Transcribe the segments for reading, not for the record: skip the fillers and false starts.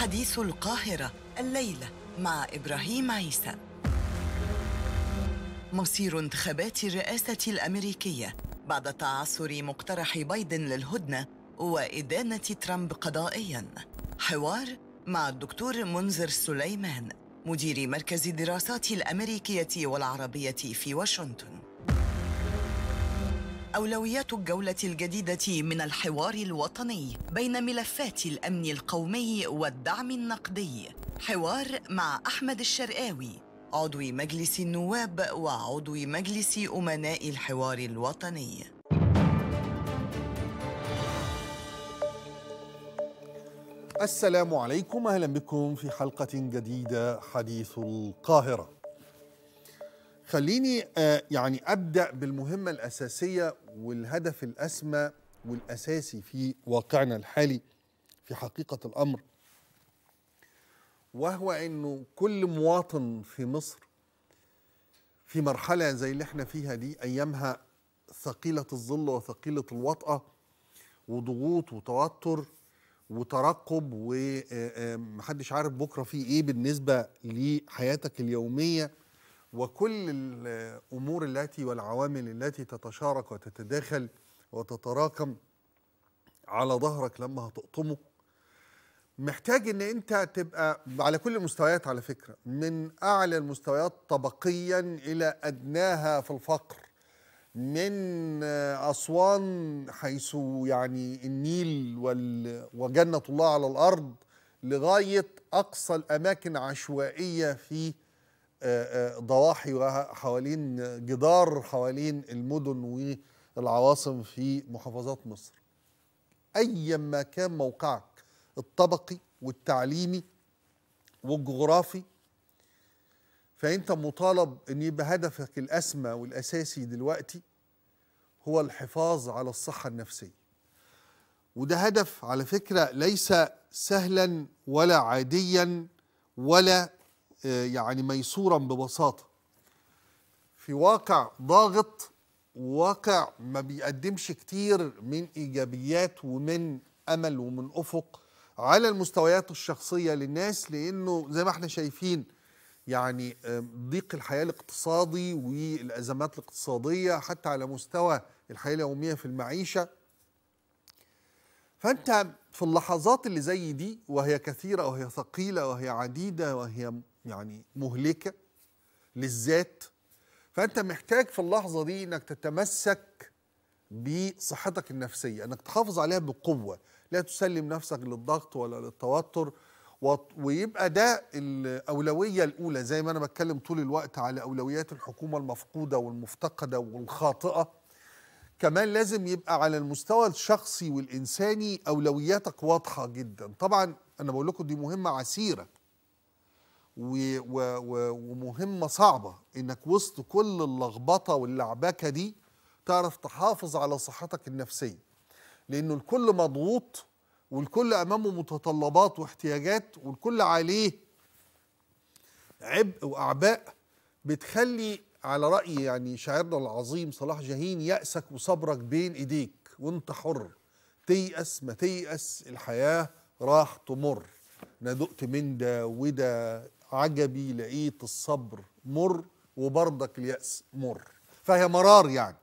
حديث القاهرة الليلة مع إبراهيم عيسى. مصير انتخابات الرئاسة الأمريكية بعد تعثر مقترح بايدن للهدنة وإدانة ترامب قضائياً. حوار مع الدكتور منذر سليمان مدير مركز الدراسات الأمريكية والعربية في واشنطن. أولويات الجولة الجديدة من الحوار الوطني بين ملفات الأمن القومي والدعم النقدي. حوار مع أحمد الشرقاوي عضو مجلس النواب وعضو مجلس أمناء الحوار الوطني. السلام عليكم، أهلا بكم في حلقة جديدة حديث القاهرة. خليني أبدأ بالمهمة الأساسية والهدف الأسمى والأساسي في واقعنا الحالي في حقيقة الأمر، وهو أنه كل مواطن في مصر في مرحلة زي اللي احنا فيها دي، أيامها ثقيلة الظل وثقيلة الوطأة وضغوط وتوتر وترقب، ومحدش عارف بكرة فيه إيه بالنسبة لحياتك اليومية، وكل الأمور التي والعوامل التي تتشارك وتتداخل وتتراكم على ظهرك لما هتقطمه. محتاج ان انت تبقى على كل المستويات، على فكرة، من اعلى المستويات طبقيا الى ادناها في الفقر، من أسوان حيث النيل وجنة الله على الأرض لغاية أقصى الأماكن عشوائية في ضواحي وحوالين جدار حوالين المدن والعواصم في محافظات مصر. أيما كان موقعك الطبقي والتعليمي والجغرافي، فأنت مطالب أن يبقى هدفك الأسمى والأساسي دلوقتي هو الحفاظ على الصحة النفسية. وده هدف على فكرة ليس سهلا ولا عاديا ولا ميسورا ببساطة، في واقع ضاغط، واقع ما بيقدمش كتير من إيجابيات ومن أمل ومن أفق على المستويات الشخصية للناس، لأنه زي ما احنا شايفين ضيق الحياة الاقتصادي والأزمات الاقتصادية حتى على مستوى الحياة اليومية في المعيشة. فأنت في اللحظات اللي زي دي، وهي كثيرة وهي ثقيلة وهي عديدة وهي مهلكة للذات، فأنت محتاج في اللحظة دي أنك تتمسك بصحتك النفسية، أنك تحافظ عليها بقوة، لا تسلم نفسك للضغط ولا للتوتر، ويبقى ده الأولوية الأولى. زي ما أنا بتكلم طول الوقت على أولويات الحكومة المفقودة والمفتقدة والخاطئة، كمان لازم يبقى على المستوى الشخصي والإنساني أولوياتك واضحة جدا. طبعا أنا بقول لكم دي مهمة عسيرة ومهمة صعبة، إنك وسط كل اللخبطة واللعبكة دي تعرف تحافظ على صحتك النفسية، لأنه الكل مضغوط والكل أمامه متطلبات واحتياجات، والكل عليه عبء وأعباء بتخلي على رأي شاعرنا العظيم صلاح جاهين، يأسك وصبرك بين إيديك وانت حر، تيأس ما تيأس الحياة راح تمر، أنا دقت من ده وده عجبي لقيت الصبر مر وبردك اليأس مر، فهي مرار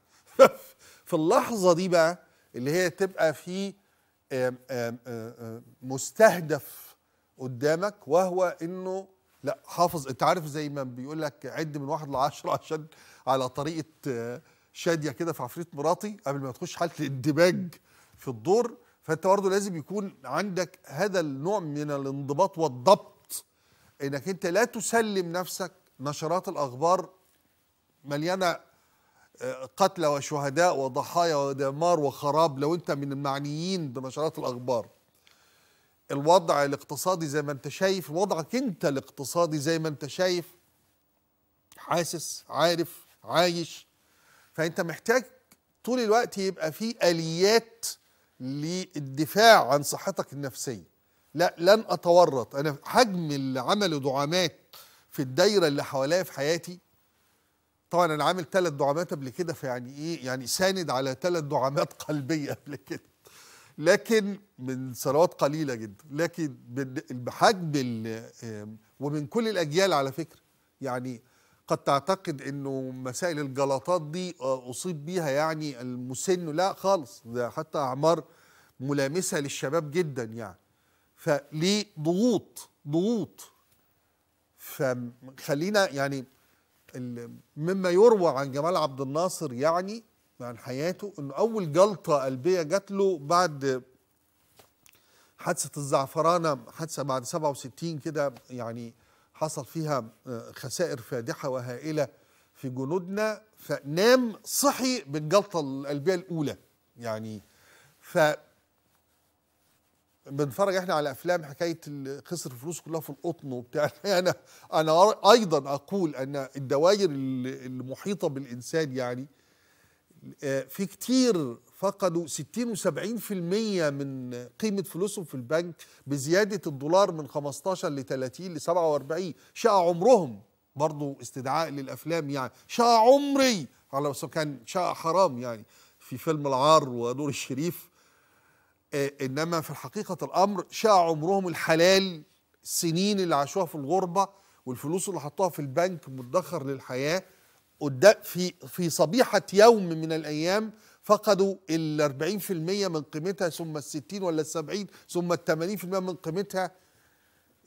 في اللحظة دي بقى اللي هي تبقى في مستهدف قدامك، وهو انه لا حافظ. انت عارف زي ما بيقول لك عد من 1 ل10 عشان على طريقه شاديه كده في عفريت مراتي قبل ما تخش حاله الاندماج في الدور، فانت برضه لازم يكون عندك هذا النوع من الانضباط والضبط، انك انت لا تسلم نفسك. نشرات الاخبار مليانه قتلى وشهداء وضحايا ودمار وخراب لو انت من المعنيين بنشرات الاخبار. الوضع الاقتصادي زي ما انت شايف، وضعك انت الاقتصادي زي ما انت شايف، حاسس عارف عايش، فانت محتاج طول الوقت يبقى في اليات للدفاع عن صحتك النفسيه. لا، لن اتورط، انا حجم اللي عمله دعامات في الدايره اللي حواليا في حياتي، طبعا انا عامل 3 دعامات قبل كده، فيعني ساند على 3 دعامات قلبيه قبل كده، لكن من ثروات قليله جدا، لكن بحجم ومن كل الاجيال على فكره. يعني قد تعتقد انه مسائل الجلطات دي اصيب بيها يعني المسن، لا خالص، ده حتى اعمار ملامسه للشباب جدا يعني. فليه ضغوط. فخلينا يعني مما يروى عن جمال عبد الناصر يعني عن حياته انه اول جلطه قلبيه جات له بعد حادثه الزعفرانه، حادثه بعد 67 كده يعني، حصل فيها خسائر فادحه وهائله في جنودنا، فنام صحي بالجلطه القلبيه الاولى يعني. ف بنتفرج احنا على افلام حكايه خسر الفلوس كلها في القطن وبتاع، انا ايضا اقول ان الدوائر المحيطه بالانسان يعني في كتير فقدوا 60 و70% من قيمه فلوسهم في البنك بزياده الدولار من 15 ل 30 ل 47. شقى عمرهم، برضو استدعاء للافلام يعني، شقى عمري على سواء كان شقى حرام يعني في فيلم العار ونور الشريف، انما في حقيقه الامر شقى عمرهم الحلال، السنين اللي عاشوها في الغربه والفلوس اللي حطوها في البنك مدخر للحياه. في صبيحه يوم من الايام فقدوا ال 40% من قيمتها، ثم ال 60 ولا ال 70 ثم ال 80% من قيمتها.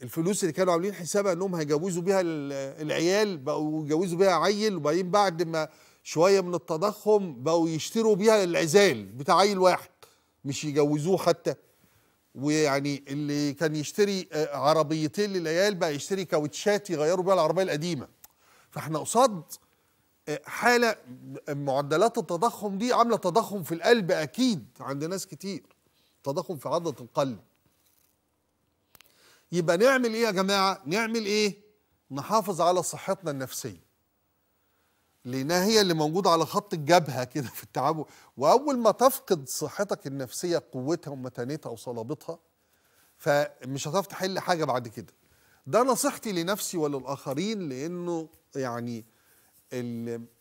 الفلوس اللي كانوا عاملين حسابها انهم هيجوزوا بيها العيال بقوا يجوزوا بيها عيل، وبعدين بعد ما شويه من التضخم بقوا يشتروا بيها العزال بتاع عيل واحد مش يجوزوه حتى. ويعني اللي كان يشتري عربيتين للعيال بقى يشتري كاوتشات يغيروا بيها العربيه القديمه. فاحنا قصاد حاله معدلات التضخم دي عامله تضخم في القلب اكيد عند ناس كتير، تضخم في عضله القلب. يبقى نعمل ايه يا جماعه؟ نعمل ايه؟ نحافظ على صحتنا النفسيه، لانها هي اللي موجوده على خط الجبهه كده في التعب. واول ما تفقد صحتك النفسيه قوتها ومتانتها وصلابتها فمش هتعرف تحل حاجه بعد كده. ده نصيحتي لنفسي وللاخرين، لانه يعني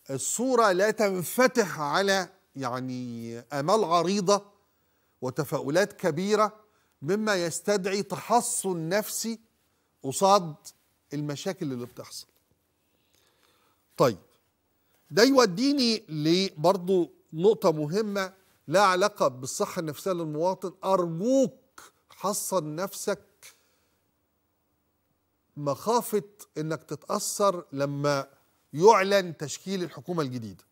الصوره لا تنفتح على يعني امال عريضه وتفاؤلات كبيره، مما يستدعي تحصن نفسي قصاد المشاكل اللي بتحصل. طيب، ده يوديني لبرضه نقطة مهمة لها علاقة بالصحة النفسية للمواطن. أرجوك حصن نفسك مخافة إنك تتأثر لما يعلن تشكيل الحكومة الجديدة.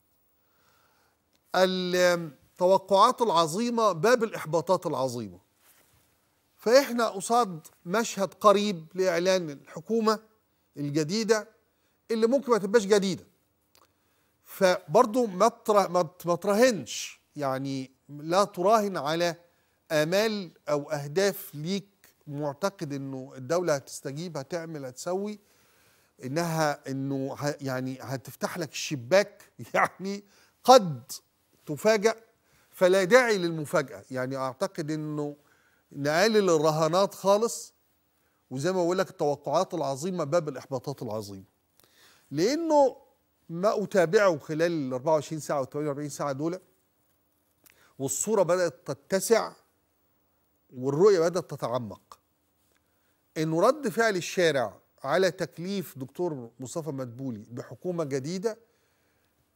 التوقعات العظيمة باب الإحباطات العظيمة. فإحنا قصاد مشهد قريب لإعلان الحكومة الجديدة اللي ممكن ما تبقاش جديدة. فبرضه ما تراهنش يعني، لا تراهن على آمال أو أهداف ليك معتقد إنه الدولة هتستجيب هتعمل هتسوي، إنه يعني هتفتح لك الشباك يعني، قد تفاجأ فلا داعي للمفاجأة. يعني أعتقد إنه نقلل الرهانات خالص، وزي ما بقول لك التوقعات العظيمة باب الإحباطات العظيمة. لأنه ما أتابعه خلال ال 24 ساعة و 48 ساعة دول، والصورة بدأت تتسع والرؤية بدأت تتعمق. إنه رد فعل الشارع على تكليف دكتور مصطفى مدبولي بحكومة جديدة،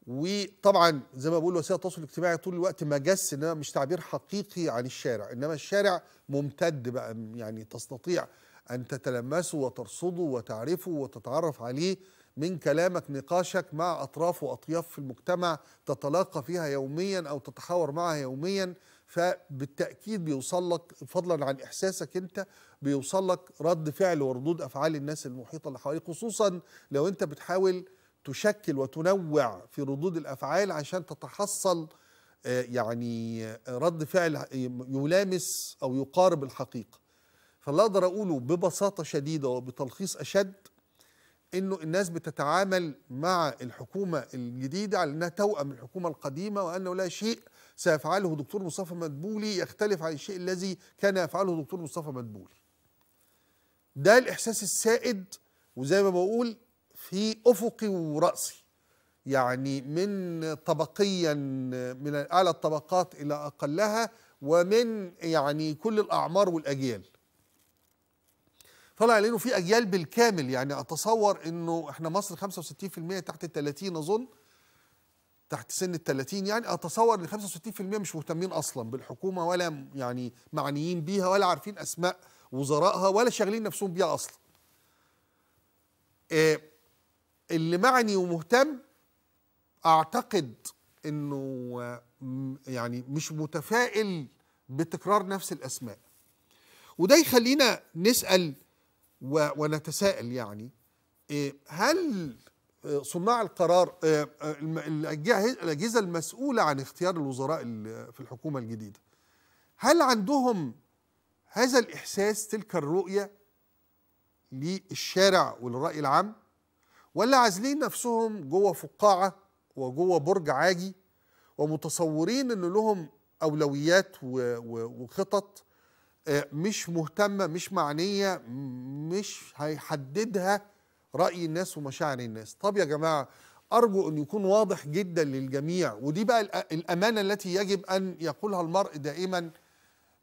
وطبعا زي ما بقول وسائل التواصل الاجتماعي طول الوقت مجس، إنما مش تعبير حقيقي عن الشارع، إنما الشارع ممتد بقى يعني، تستطيع أن تتلمسه وترصده وتعرفه وتتعرف عليه من كلامك، نقاشك مع أطراف وأطياف في المجتمع تتلاقى فيها يوميا أو تتحاور معها يوميا. فبالتأكيد بيوصل لك، فضلا عن إحساسك أنت، بيوصل لك رد فعل وردود أفعال الناس المحيطة اللي حواليك، خصوصا لو أنت بتحاول تشكل وتنوع في ردود الأفعال عشان تتحصل يعني رد فعل يلامس أو يقارب الحقيقة. فاللي أقدر أقوله ببساطة شديدة وبتلخيص أشد، إنه الناس بتتعامل مع الحكومة الجديدة على إنها توأم الحكومة القديمة، وأنه لا شيء سيفعله دكتور مصطفى مدبولي يختلف عن الشيء الذي كان يفعله دكتور مصطفى مدبولي. ده الإحساس السائد، وزي ما بقول في أفقي ورأسي يعني، من طبقيا من أعلى الطبقات إلى أقلها، ومن يعني كل الأعمار والأجيال. طلع لأنه في أجيال بالكامل، يعني أتصور أنه إحنا مصر 65% تحت ال30 أظن، تحت سن ال30 يعني، أتصور أن 65% مش مهتمين أصلا بالحكومة ولا يعني معنيين بيها ولا عارفين أسماء وزرائها ولا شاغلين نفسهم بيها أصلا. اللي معني ومهتم أعتقد أنه يعني مش متفائل بتكرار نفس الأسماء، وده يخلينا نسأل ونتساءل يعني هل صناع القرار الأجهزة المسؤولة عن اختيار الوزراء في الحكومة الجديدة هل عندهم هذا الإحساس، تلك الرؤية للشارع والرأي العام، ولا عازلين نفسهم جوه فقاعة وجوه برج عاجي ومتصورين إن لهم أولويات وخطط مش مهتمة مش معنية مش هيحددها رأي الناس ومشاعر الناس؟ طب يا جماعة أرجو أن يكون واضح جدا للجميع، ودي بقى الأمانة التي يجب أن يقولها المرء دائما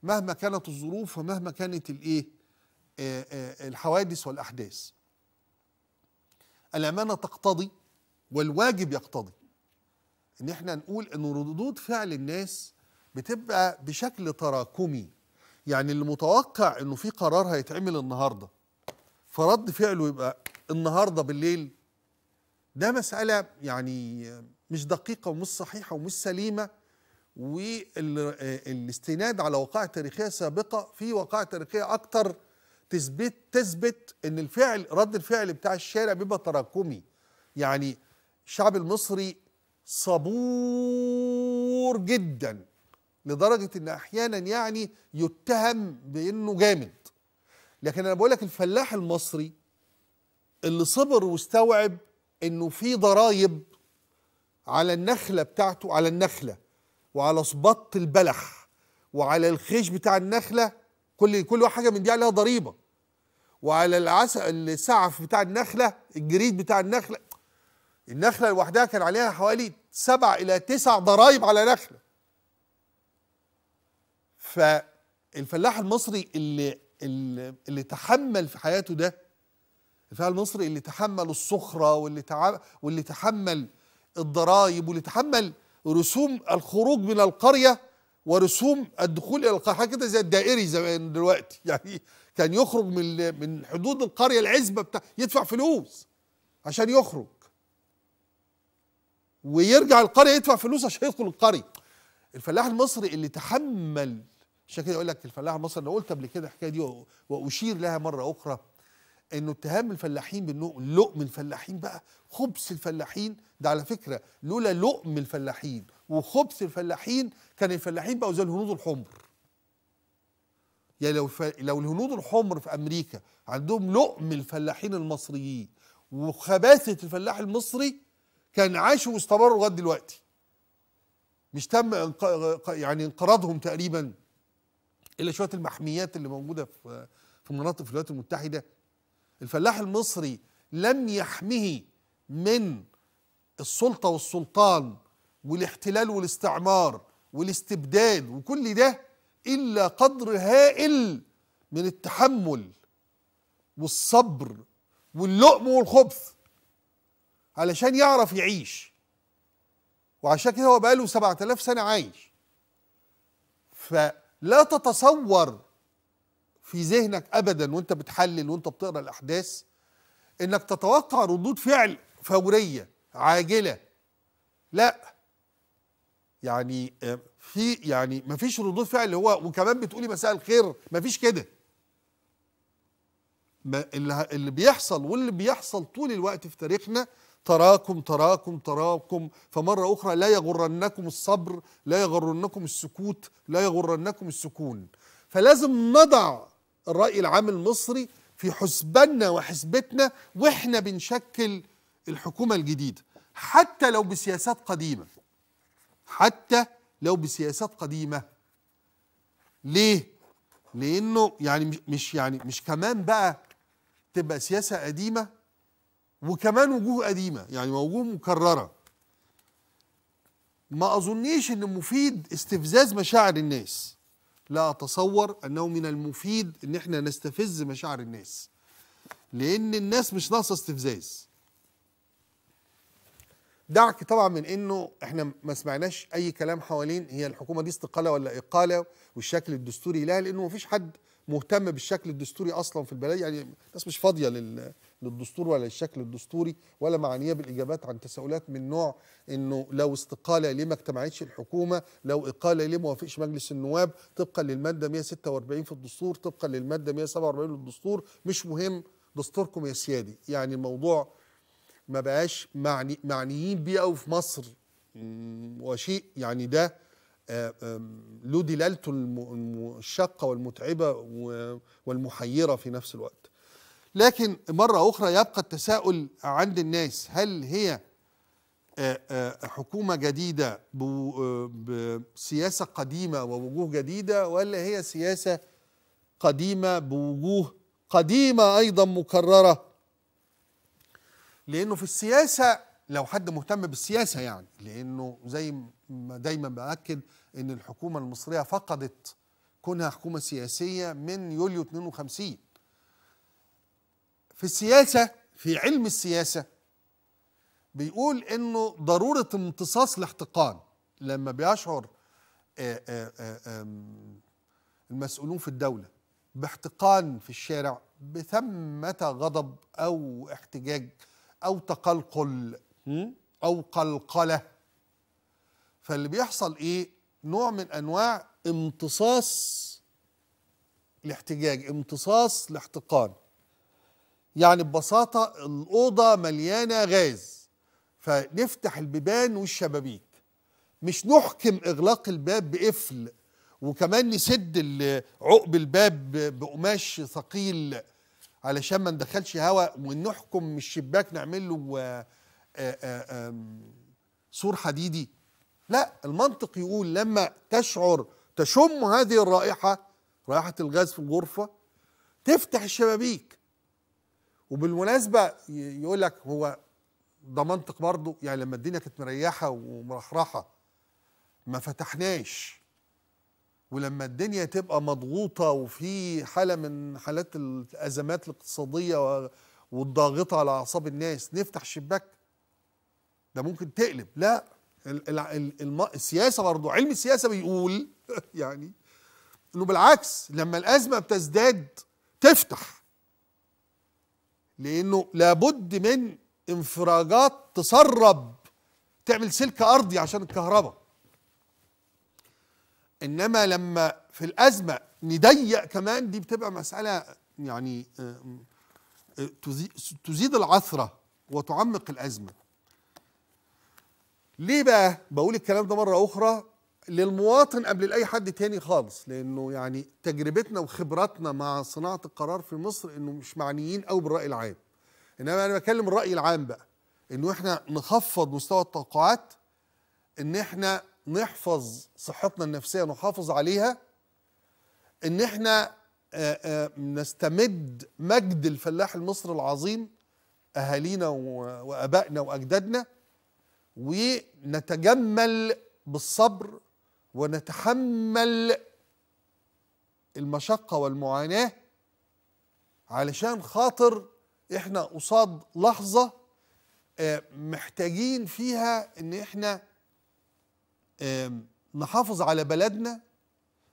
مهما كانت الظروف ومهما كانت الحوادث والأحداث. الأمانة تقتضي والواجب يقتضي إن احنا نقول إن ردود فعل الناس بتبقى بشكل تراكمي، يعني اللي متوقع إنه في قرار هيتعمل النهاردة فرد فعله يبقى النهاردة بالليل، ده مسألة يعني مش دقيقة ومش صحيحة ومش سليمة، والاستناد على وقائع تاريخية سابقة في وقائع تاريخية أكتر تثبت إن الفعل رد الفعل بتاع الشارع بيبقى تراكمي. يعني الشعب المصري صبور جدا لدرجة إن أحيانا يعني يتهم بإنه جامد، لكن أنا بقول لك الفلاح المصري اللي صبر واستوعب إنه في ضرايب على النخلة بتاعته، على النخلة وعلى صبط البلح وعلى الخيش بتاع النخلة، كل حاجة من دي عليها ضريبة، وعلى السعف بتاع النخلة، الجريد بتاع النخلة، النخلة لوحدها كان عليها حوالي 7 إلى 9 ضرايب على نخلة. فالفلاح المصري اللي تحمل في حياته ده، الفلاح المصري اللي تحمل الصخرة واللي تحمل الضرايب واللي تحمل رسوم الخروج من القرية ورسوم الدخول إلى القرية، حاجة كده زي الدائري زمان دلوقتي، يعني كان يخرج من حدود القرية العزبة يدفع فلوس عشان يخرج، ويرجع القرية يدفع فلوس عشان يدخل القرية. الفلاح المصري اللي تحمل، عشان كده اقول لك الفلاح المصري، انا قلت قبل كده الحكايه دي واشير لها مره اخرى، انه اتهام الفلاحين بانه لقم الفلاحين بقى خبث الفلاحين، ده على فكره لولا لقم الفلاحين وخبث الفلاحين كان الفلاحين بقوا زي الهنود الحمر. يعني لو الهنود الحمر في امريكا عندهم لقم الفلاحين المصريين وخباثه الفلاح المصري كان عاشوا واستمروا لغايه دلوقتي، مش تم يعني انقراضهم تقريبا إلا شوية المحميات اللي موجودة في مناطق في الولايات المتحدة. الفلاح المصري لم يحميه من السلطة والسلطان والاحتلال والاستعمار والاستبداد وكل ده إلا قدر هائل من التحمل والصبر واللقم والخبث علشان يعرف يعيش، وعشان كده هو بقاله 7000 سنة عايش. لا تتصور في ذهنك أبدا وانت بتحلل وانت بتقرأ الأحداث انك تتوقع ردود فعل فورية عاجلة، لا يعني في يعني مفيش ردود فعل اللي هو وكمان بتقولي مساء الخير، مفيش كده. اللي بيحصل واللي بيحصل طول الوقت في تاريخنا تراكم تراكم تراكم. فمرة أخرى لا يغرنكم الصبر، لا يغرنكم السكوت، لا يغرنكم السكون. فلازم نضع الرأي العام المصري في حسباننا وحسبتنا وإحنا بنشكل الحكومة الجديدة، حتى لو بسياسات قديمة، حتى لو بسياسات قديمة. ليه؟ لأنه يعني مش كمان بقى تبقى سياسة قديمة وكمان وجوه قديمة، يعني وجوه مكررة. ما أظنيش إن مفيد استفزاز مشاعر الناس، لا أتصور أنه من المفيد أن احنا نستفز مشاعر الناس، لأن الناس مش ناقصة استفزاز. دعك طبعا من أنه احنا ما سمعناش أي كلام حوالين هي الحكومة دي استقالة ولا إقالة والشكل الدستوري لها، لأنه مفيش حد مهتم بالشكل الدستوري أصلا في البلد، يعني الناس مش فاضية للدستور ولا الشكل الدستوري ولا معنيه بالاجابات عن تساؤلات من نوع انه لو استقاله ليه ما اجتمعتش الحكومه، لو اقاله ليه ما وافقش مجلس النواب طبقا للماده 146 في الدستور، طبقا للماده 147 للدستور، مش مهم دستوركم يا سيادي. يعني الموضوع ما بقاش معنيين بيه قوي في مصر، وشيء يعني ده له دلالته الشاقه والمتعبه والمحيره في نفس الوقت. لكن مرة أخرى يبقى التساؤل عند الناس، هل هي حكومة جديدة بسياسة قديمة ووجوه جديدة، ولا هي سياسة قديمة بوجوه قديمة أيضا مكررة؟ لأنه في السياسة، لو حد مهتم بالسياسة يعني، لأنه زي ما دايما بأكد أن الحكومة المصرية فقدت كونها حكومة سياسية من يوليو 52. في السياسة، في علم السياسة، بيقول انه ضرورة امتصاص الاحتقان لما بيشعر المسؤولون في الدولة باحتقان في الشارع، بثمة غضب او احتجاج او تقلقل او قلقلة. فاللي بيحصل ايه؟ نوع من انواع امتصاص الاحتجاج، امتصاص الاحتقان. يعني ببساطة الأوضة مليانة غاز، فنفتح البيبان والشبابيك، مش نحكم إغلاق الباب بقفل وكمان نسد عقب الباب بقماش ثقيل علشان ما ندخلش هواء، ونحكم من الشباك نعمل له سور حديدي. لا، المنطق يقول لما تشعر تشم هذه الرائحة، رائحة الغاز في الغرفة، تفتح الشبابيك. وبالمناسبة يقول لك هو ده منطق برضه، يعني لما الدنيا كانت مريحة ومرحرحة ما فتحناش، ولما الدنيا تبقى مضغوطة وفي حالة من حالات الأزمات الاقتصادية والضاغطة على أعصاب الناس نفتح الشباك، ده ممكن تقلب. لا، السياسة برضه، علم السياسة بيقول يعني إنه بالعكس، لما الأزمة بتزداد تفتح، لأنه لابد من انفراجات تسرب، تعمل سلك أرضي عشان الكهرباء. إنما لما في الأزمة نضيق كمان، دي بتبقى مسألة يعني تزيد العثرة وتعمق الأزمة. ليه بقى بقول الكلام ده مرة أخرى؟ للمواطن قبل لأي حد تاني خالص، لأنه يعني تجربتنا وخبراتنا مع صناعة القرار في مصر إنه مش معنيين أو بالرأي العام. إنما أنا بكلم الرأي العام بقى، إنه إحنا نخفض مستوى التوقعات، إن إحنا نحفظ صحتنا النفسية نحافظ عليها، إن إحنا نستمد مجد الفلاح المصري العظيم، أهالينا وآبائنا وأجدادنا، ونتجمل بالصبر ونتحمل المشقة والمعاناة، علشان خاطر احنا قصاد لحظة محتاجين فيها ان احنا نحافظ على بلدنا،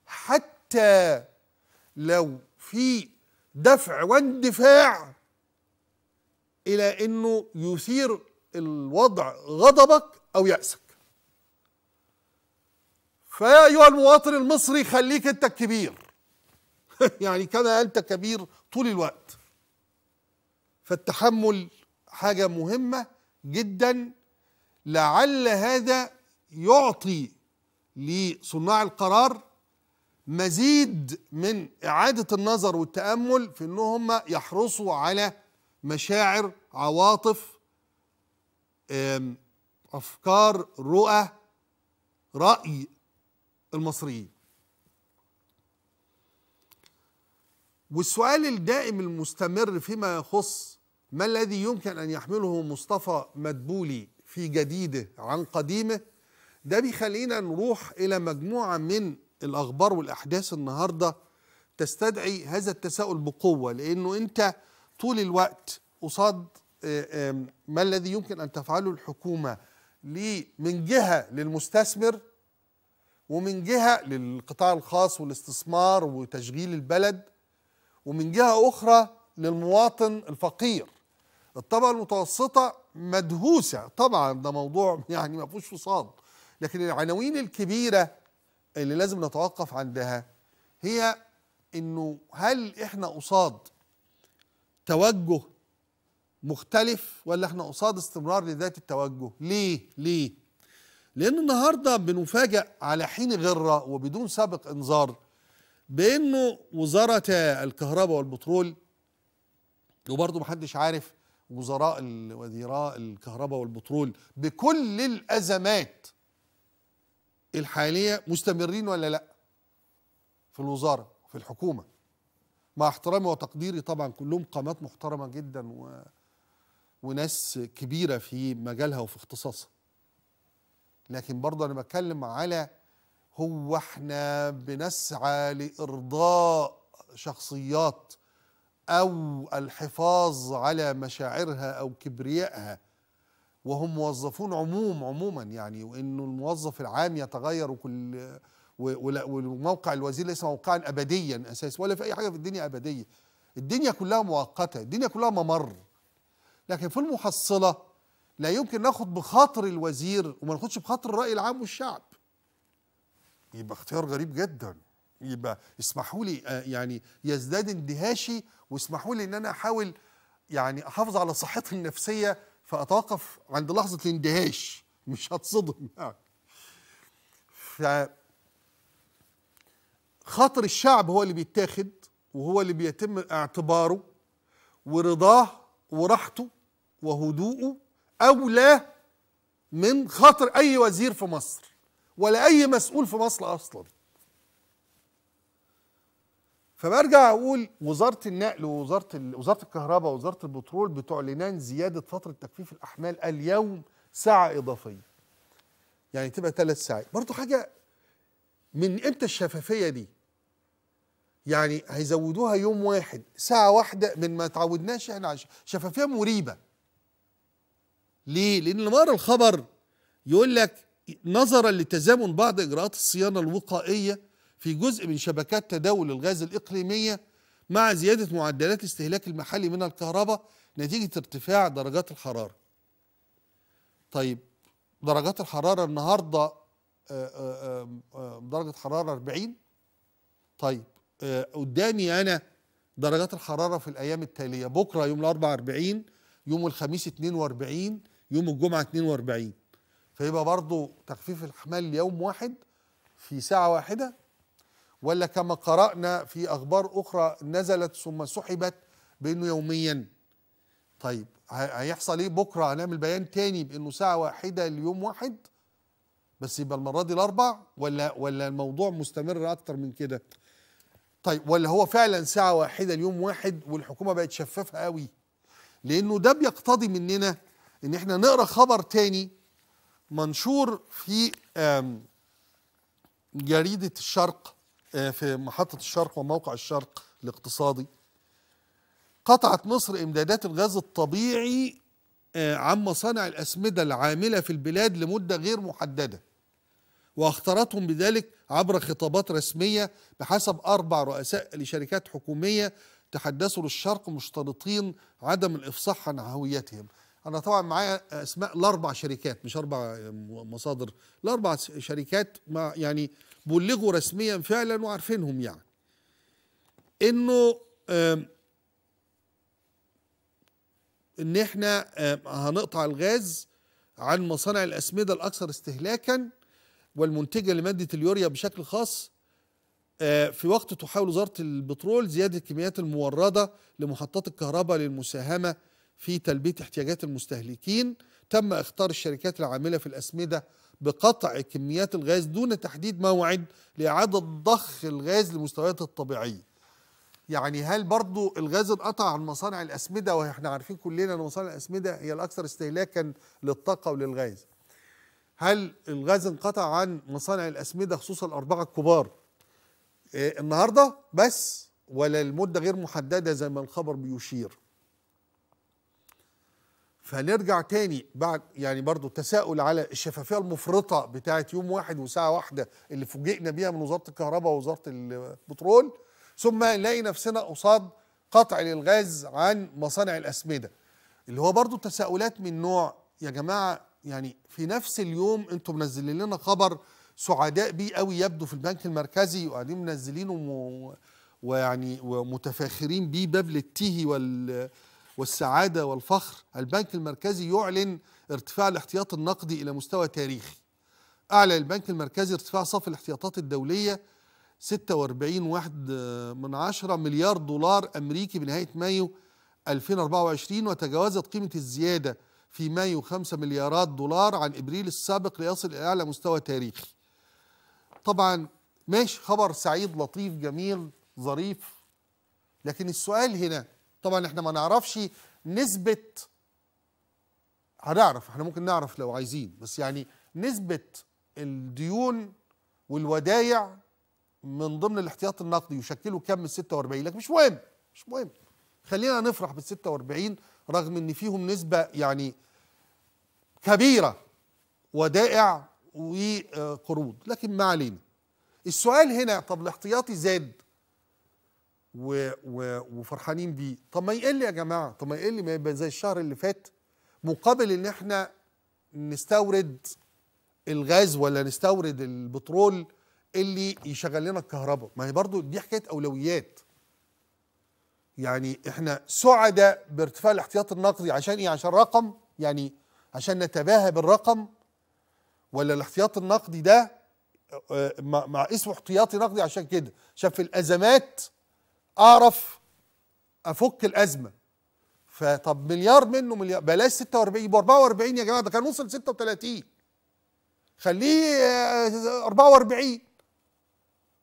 حتى لو في دفع واندفاع الى انه يثير الوضع غضبك او يأسك. فيا أيها المواطن المصري، خليك أنت الكبير يعني كما أنت كبير طول الوقت. فالتحمل حاجة مهمة جدا، لعل هذا يعطي لصناع القرار مزيد من إعادة النظر والتأمل في إن هم يحرصوا على مشاعر، عواطف، أفكار، رؤى، رأي المصريين. والسؤال الدائم المستمر فيما يخص ما الذي يمكن أن يحمله مصطفى مدبولي في جديده عن قديمه، ده بيخلينا نروح إلى مجموعة من الأخبار والأحداث النهاردة تستدعي هذا التساؤل بقوة، لأنه أنت طول الوقت قصاد ما الذي يمكن أن تفعله الحكومة من جهة للمستثمر ومن جهة للقطاع الخاص والاستثمار وتشغيل البلد، ومن جهة أخرى للمواطن الفقير. الطبقة المتوسطة مدهوسة طبعا، ده موضوع يعني ما فيهوش فصال، لكن العناوين الكبيرة اللي لازم نتوقف عندها هي إنه هل إحنا قصاد توجه مختلف ولا إحنا قصاد استمرار لذات التوجه؟ ليه؟ لأن النهاردة بنفاجأ على حين غرة وبدون سابق إنذار بأنه وزارة الكهرباء والبترول، وبرضه محدش عارف وزراء الكهرباء والبترول بكل الأزمات الحالية مستمرين ولا لأ في الوزارة في الحكومة، مع احترامي وتقديري طبعا كلهم قامات محترمة جدا وناس كبيرة في مجالها وفي اختصاصها، لكن برضه أنا بتكلم على هو احنا بنسعى لإرضاء شخصيات أو الحفاظ على مشاعرها أو كبريائها وهم موظفون عموما يعني، وإنه الموظف العام يتغير وموقع الوزير ليس موقعا أبديا أساسا، ولا في أي حاجة في الدنيا أبدية، الدنيا كلها مؤقتة، الدنيا كلها ممر. لكن في المحصلة لا يمكن ناخد بخاطر الوزير وما ناخدش بخاطر الرأي العام والشعب، يبقى اختيار غريب جدا. يبقى اسمحوا لي يعني يزداد اندهاشي، واسمحوا لي ان انا احاول يعني احافظ على صحتي النفسيه فاتوقف عند لحظه الاندهاش، مش هتصدم يعني. خاطر الشعب هو اللي بيتاخد وهو اللي بيتم اعتباره ورضاه وراحته وهدوءه اولى من خاطر اي وزير في مصر ولا اي مسؤول في مصر اصلا. فبرجع اقول وزاره النقل ووزاره الكهرباء ووزاره البترول بتعلنان زياده فتره تجفيف الاحمال اليوم ساعه اضافيه، يعني تبقى 3 ساعات. برضه حاجه، من امتى الشفافيه دي؟ يعني هيزودوها يوم واحد، ساعه واحده، من ما تعودناش احنا على شفافيه مريبه. ليه؟ لان اللي مقرا الخبر يقول لك نظرا لتزامن بعض اجراءات الصيانه الوقائيه في جزء من شبكات تداول الغاز الإقليمية مع زيادة معدلات الاستهلاك المحلي من الكهرباء نتيجة ارتفاع درجات الحرارة. طيب درجات الحرارة النهاردة درجة حرارة 40، طيب قدامي أنا درجات الحرارة في الأيام التالية، بكرة يوم الأربعاء 40، يوم الخميس 42، يوم الجمعة 42، فيبقى برضو تخفيف الأحمال ليوم واحد في ساعة واحدة، ولا كما قرأنا في أخبار أخرى نزلت ثم سحبت بأنه يوميا. طيب هيحصل إيه بكرة؟ هنعمل بيان تاني بأنه ساعة واحدة ليوم واحد بس، يبقى المرة دي الأربع، ولا الموضوع مستمر أكتر من كده؟ طيب ولا هو فعلا ساعة واحدة ليوم واحد والحكومة بقت شفافة قوي؟ لأنه ده بيقتضي مننا إن إحنا نقرأ خبر تاني منشور في جريدة الشرق، في محطة الشرق وموقع الشرق الاقتصادي. قطعت مصر إمدادات الغاز الطبيعي عن مصانع الأسمدة العاملة في البلاد لمدة غير محددة، واخطرتهم بذلك عبر خطابات رسمية بحسب 4 رؤساء لشركات حكومية تحدثوا للشرق مشترطين عدم الإفصاح عن هويتهم. أنا طبعا معايا أسماء ل4 شركات، مش 4 مصادر، ل4 شركات مع يعني بلغوا رسميا فعلا وعارفينهم، يعني انه ان احنا هنقطع الغاز عن مصانع الاسمده الاكثر استهلاكا والمنتجه لماده اليوريا بشكل خاص، في وقت تحاول وزاره البترول زياده الكميات المورده لمحطات الكهرباء للمساهمه في تلبيه احتياجات المستهلكين. تم اختار الشركات العامله في الاسمده بقطع كميات الغاز دون تحديد موعد لإعادة ضخ الغاز لمستوياته الطبيعية. يعني هل برضو الغاز انقطع عن مصانع الأسمدة، واحنا عارفين كلنا ان مصانع الأسمدة هي الأكثر استهلاكا للطاقة وللغاز؟ هل الغاز انقطع عن مصانع الأسمدة خصوصا ال4 الكبار النهارده بس ولا المدة غير محددة زي ما الخبر بيشير. فنرجع تاني بعد يعني برضو تساؤل على الشفافية المفرطة بتاعة يوم واحد وساعة واحدة اللي فوجئنا بيها من وزارة الكهرباء ووزارة البترول، ثم نلاقي نفسنا قصاد قطع للغاز عن مصانع الأسمدة، اللي هو برضو تساؤلات من نوع يا جماعة يعني في نفس اليوم انتم منزلين لنا خبر سعداء بيه قوي يبدو في البنك المركزي وقاعدين منزلينه ويعني ومتفاخرين بيه بابل التيهي والسعادة والفخر. البنك المركزي يعلن ارتفاع الاحتياط النقدي إلى مستوى تاريخي. أعلن البنك المركزي ارتفاع صافي الاحتياطات الدولية 46.1 مليار دولار أمريكي بنهاية مايو 2024، وتجاوزت قيمة الزيادة في مايو 5 مليارات دولار عن إبريل السابق ليصل إلى أعلى مستوى تاريخي. طبعا ماشي، خبر سعيد لطيف جميل ظريف، لكن السؤال هنا طبعا احنا ما نعرفش نسبة، هنعرف احنا ممكن نعرف لو عايزين، بس يعني نسبة الديون والودايع من ضمن الاحتياط النقدي يشكلوا كام من 46؟ لك مش مهم، خلينا نفرح بال 46 رغم ان فيهم نسبة يعني كبيرة ودائع وقروض، لكن ما علينا. السؤال هنا طب الاحتياطي زاد وفرحانين بيه، طب ما يقل يا جماعه، طب ما يقل، ما يبقى زي الشهر اللي فات، مقابل ان احنا نستورد الغاز ولا نستورد البترول اللي يشغل لنا الكهرباء. ما هي برضو دي حكايه اولويات. يعني احنا سعداء بارتفاع الاحتياط النقدي عشان ايه؟ عشان رقم، يعني عشان نتباهى بالرقم، ولا الاحتياط النقدي ده مع اسمه احتياطي نقدي عشان كده، عشان في الازمات اعرف افك الازمه. فطب مليار منه، مليار بلاش 46، يبقى 44 يا جماعه، ده كان وصل 36، خليه 44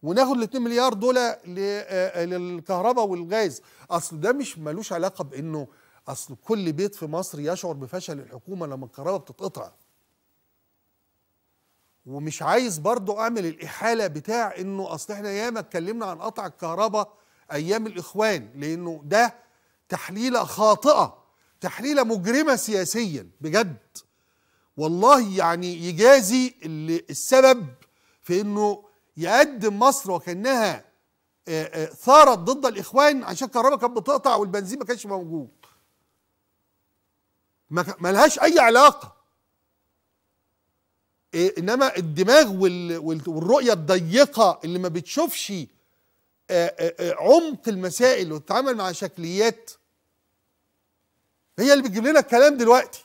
وناخد ال 2 مليار دول للكهرباء والغاز. اصل ده مش ملوش علاقه بانه اصل كل بيت في مصر يشعر بفشل الحكومه لما الكهرباء بتتقطع، ومش عايز برضو اعمل الاحاله بتاع انه اصل احنا ياما اتكلمنا عن قطع الكهرباء ايام الاخوان، لانه ده تحليله خاطئه، تحليله مجرمه سياسيا بجد والله. يعني يجازي السبب في انه يقدم مصر وكانها ثارت ضد الاخوان عشان الكهرباء كانت بتقطع والبنزين ما كانش موجود، ما لهاش اي علاقه. انما الدماغ والرؤيه الضيقه اللي ما بتشوفش عمق المسائل وتتعامل مع شكليات هي اللي بتجيب لنا الكلام دلوقتي.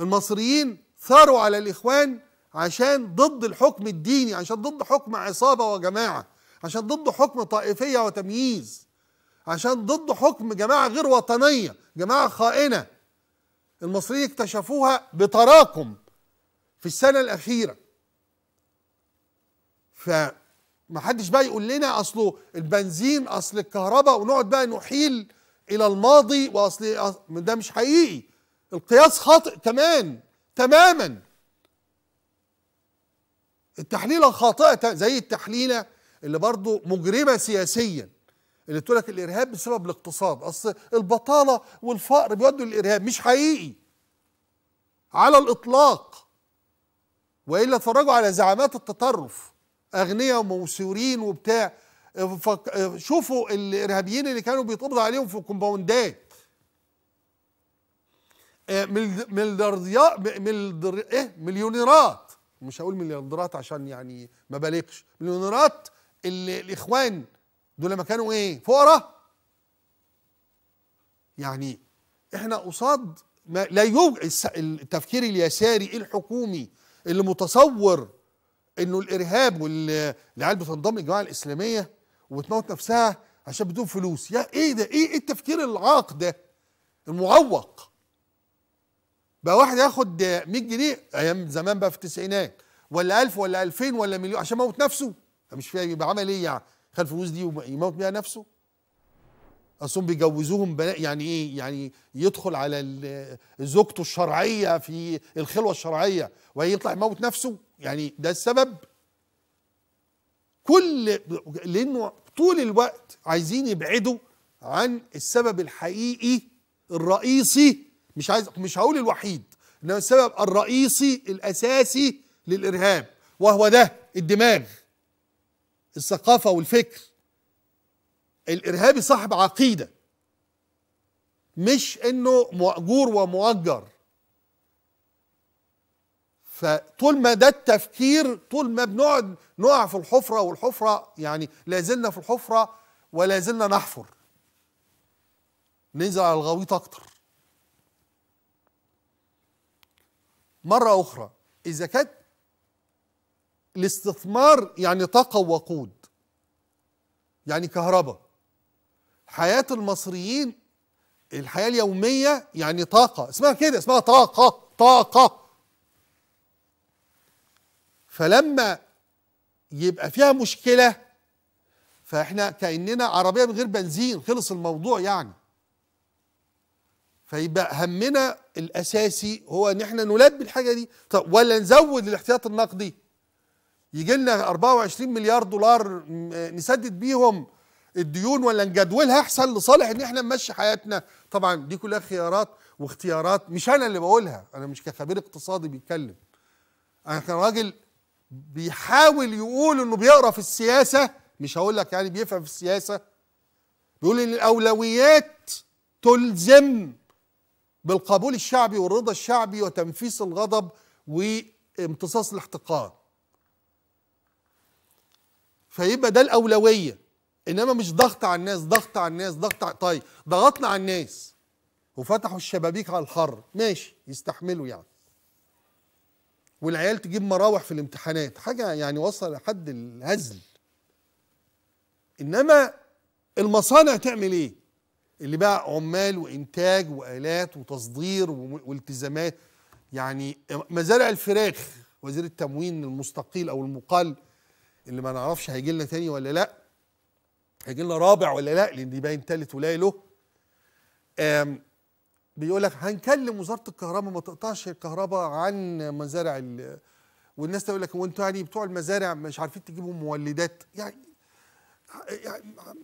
المصريين ثاروا على الإخوان عشان ضد الحكم الديني، عشان ضد حكم عصابة وجماعة، عشان ضد حكم طائفية وتمييز، عشان ضد حكم جماعة غير وطنية، جماعة خائنة. المصريين اكتشفوها بتراكم في السنة الأخيرة. ما حدش بقى يقول لنا اصله البنزين اصل الكهرباء ونقعد بقى نحيل الى الماضي، واصل ده مش حقيقي، القياس خاطئ كمان تماما، التحليله خاطئه زي التحليله اللي برضو مجرمه سياسيا اللي بتقول لك الارهاب بسبب الاقتصاد، اصل البطاله والفقر بيودوا للارهاب. مش حقيقي على الاطلاق، والا اتفرجوا على زعامات التطرف، اغنياء وموسورين وبتاع، شوفوا الارهابيين اللي كانوا بيتقبض عليهم في الكومباوندات. مليونيرات، مش هقول مليارديرات عشان يعني ما بالغش، مليونيرات اللي الاخوان دول ما كانوا ايه؟ فقراء. يعني احنا قصاد ما لا يوجد التفكير اليساري الحكومي اللي متصور انه الارهاب والعيال بتنضم للجماعه الاسلاميه وبتموت نفسها عشان بدون فلوس. يا ايه ده؟ ايه التفكير العاق ده المعوق؟ بقى واحد ياخد 100 جنيه ايام زمان بقى في التسعينات، ولا 1000 ولا 2000 ولا مليون عشان موت نفسه. مش فاهم يبقى عمل ايه يعني؟ خد الفلوس دي ويموت بيها نفسه؟ اصلهم بيجوزوهم يعني ايه؟ يعني يدخل على زوجته الشرعيه في الخلوه الشرعيه ويطلع يموت نفسه؟ يعني ده السبب؟ لأنه طول الوقت عايزين يبعدوا عن السبب الحقيقي الرئيسي، مش هقول الوحيد، إنما السبب الرئيسي الأساسي للإرهاب، وهو ده الدماغ، الثقافة والفكر. الإرهابي صاحب عقيدة، مش إنه مأجور ومؤجر. فطول ما ده التفكير، طول ما بنقعد نقع في الحفرة، والحفرة يعني لازلنا في الحفرة ولازلنا نحفر، ننزل على الغويط أكتر. مرة أخرى، إذا كان الاستثمار يعني طاقة ووقود، يعني كهرباء، حياة المصريين الحياة اليومية يعني طاقة، اسمها كده، اسمها طاقة. فلما يبقى فيها مشكلة، فاحنا كأننا عربية من غير بنزين، خلص الموضوع يعني. فيبقى همنا الأساسي هو إن احنا نلبي الحاجة دي، طب ولا نزود الاحتياط النقدي؟ يجي لنا 24 مليار دولار نسدد بيهم الديون، ولا نجدولها احسن لصالح ان احنا نمشي حياتنا؟ طبعا دي كلها خيارات واختيارات، مش انا اللي بقولها، انا مش كخبير اقتصادي بيتكلم، انا كراجل بيحاول يقول انه بيقرا في السياسه، مش هقول لك يعني بيفهم في السياسه، بيقول ان الاولويات تلزم بالقبول الشعبي والرضا الشعبي وتنفيس الغضب وامتصاص الاحتقان. فيبقى ده الاولويه، انما مش ضغط على الناس، ضغط على الناس، ضغط على... طيب ضغطنا على الناس وفتحوا الشبابيك على الحر، ماشي يستحملوا يعني، والعيال تجيب مراوح في الامتحانات، حاجه يعني وصل لحد الهزل. انما المصانع تعمل ايه؟ اللي بقى عمال وانتاج والات وتصدير والتزامات، يعني مزارع الفراخ، وزير التموين المستقيل او المقال اللي ما نعرفش هيجي لنا تاني ولا لا، هيجي لنا رابع ولا لا، لان دي باين تالت ولايله، بيقول لك هنكلم وزاره الكهرباء ما تقطعش الكهرباء عن مزارع والناس تقول لك وانتوا يعني بتوع المزارع مش عارفين تجيبوا مولدات،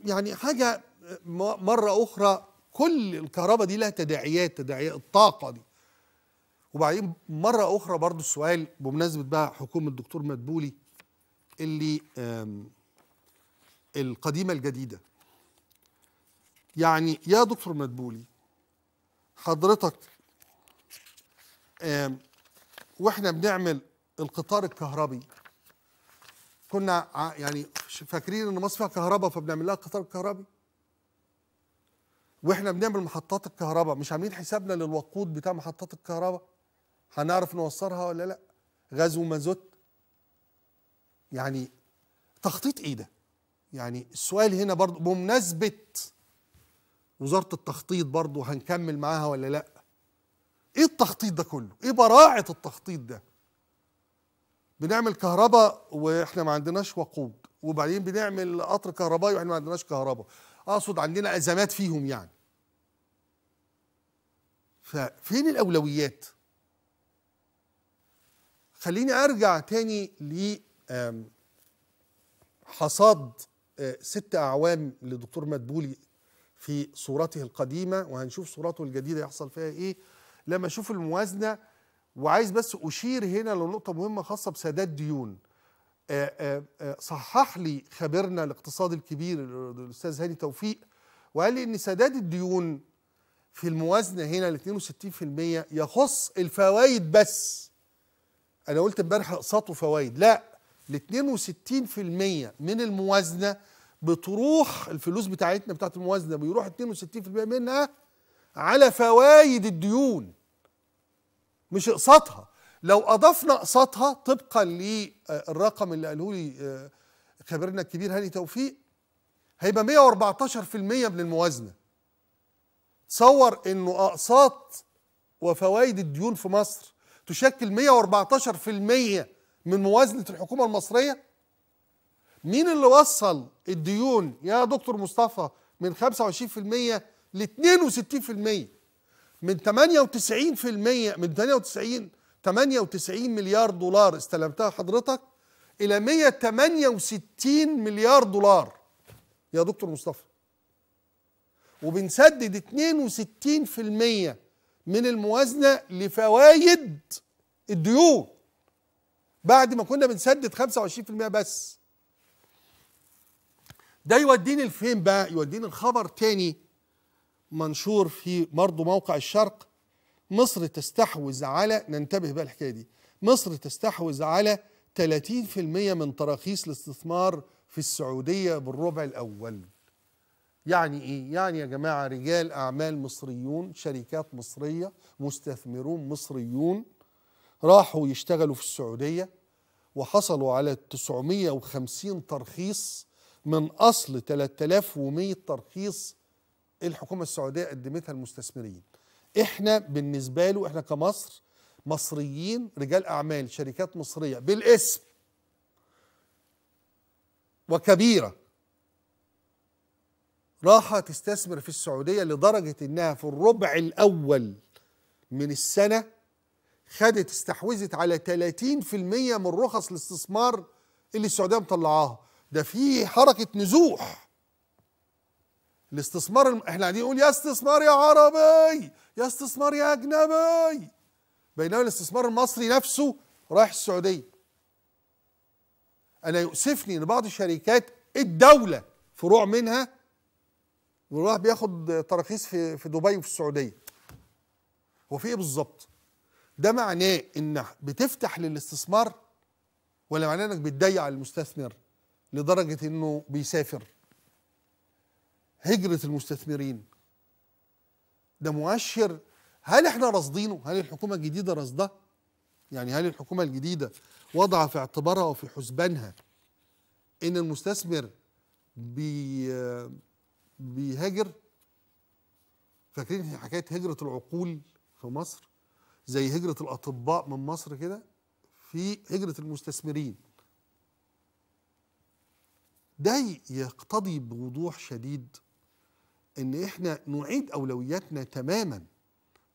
يعني حاجه. مره اخرى، كل الكهرباء دي لها تداعيات، تداعيات الطاقه دي. وبعدين مره اخرى برضو السؤال بمناسبه بقى حكومه الدكتور مدبولي اللي القديمة الجديدة، يعني يا دكتور مدبولي حضرتك واحنا بنعمل القطار الكهربي كنا يعني فاكرين ان مصر فيها كهرباء فبنعمل لها القطار الكهربي، واحنا بنعمل محطات الكهرباء مش عاملين حسابنا للوقود بتاع محطات الكهرباء، هنعرف نوصلها ولا لا؟ غاز ومازوت، يعني تخطيط ايه ده؟ يعني السؤال هنا برضو بمناسبة وزارة التخطيط، برضو هنكمل معاها ولا لأ؟ إيه التخطيط ده كله؟ إيه براعة التخطيط ده؟ بنعمل كهرباء وإحنا ما عندناش وقود، وبعدين بنعمل قطر كهربائي وإحنا ما عندناش كهرباء، أقصد عندنا أزمات فيهم يعني. ففين الأولويات؟ خليني أرجع تاني لحصاد 6 أعوام لدكتور مدبولي في صورته القديمة، وهنشوف صورته الجديدة يحصل فيها إيه لما أشوف الموازنة. وعايز بس أشير هنا لنقطة مهمة خاصة بسداد ديون. صحح لي خبيرنا الاقتصادي الكبير الأستاذ هاني توفيق وقال لي إن سداد الديون في الموازنة هنا ال 62% يخص الفوايد بس. أنا قلت امبارح اقساط وفوايد، لا، ال 62% من الموازنة بتروح، الفلوس بتاعتنا بتاعت الموازنة بيروح 62% منها على فوايد الديون مش اقساطها. لو اضفنا اقساطها طبقا للرقم اللي قاله لي خبيرنا الكبير هاني توفيق هيبقى 114% من الموازنة. تصور انه اقساط وفوايد الديون في مصر تشكل 114% من موازنة الحكومة المصرية. مين اللي وصل الديون يا دكتور مصطفى من 25% ل 62%، من 98% من 98 مليار دولار استلمتها حضرتك إلى 168 مليار دولار يا دكتور مصطفى، وبنسدد 62% من الموازنة لفوايد الديون بعد ما كنا بنسدد 25% بس. ده يوديني لفين بقى؟ يوديني الخبر تاني منشور في برضه موقع الشرق، مصر تستحوذ على، ننتبه بقى الحكاية دي، مصر تستحوذ على 30% من تراخيص الاستثمار في السعودية بالربع الأول. يعني إيه؟ يعني يا جماعة رجال أعمال مصريون، شركات مصرية، مستثمرون مصريون راحوا يشتغلوا في السعودية وحصلوا على 950 ترخيص من أصل 3100 ترخيص الحكومة السعودية قدمتها للمستثمرين. إحنا بالنسبة له، إحنا كمصر مصريين رجال أعمال شركات مصرية بالاسم وكبيرة راحت تستثمر في السعودية، لدرجة إنها في الربع الأول من السنة خدت استحوذت على 30% من رخص الاستثمار اللي السعودية مطلعاها. ده فيه حركة نزوح الاستثمار. احنا قاعدين نقول يا استثمار يا عربي، يا استثمار يا أجنبي، بينما الاستثمار المصري نفسه رايح السعودية. أنا يؤسفني إن بعض الشركات الدولة فروع منها والله بياخد تراخيص في دبي وفي السعوديه. هو في ايه بالظبط؟ ده معناه انك بتفتح للاستثمار، ولا معناه انك بتضيع المستثمر لدرجه انه بيسافر؟ هجره المستثمرين ده مؤشر. هل احنا راصدينه؟ هل الحكومه الجديده راصده؟ يعني هل الحكومه الجديده وضع في اعتبارها وفي حسبانها ان المستثمر بيهاجر؟ فاكرين حكايه هجره العقول في مصر زي هجره الاطباء من مصر كده؟ في هجره المستثمرين. ده يقتضي بوضوح شديد ان احنا نعيد اولوياتنا تماما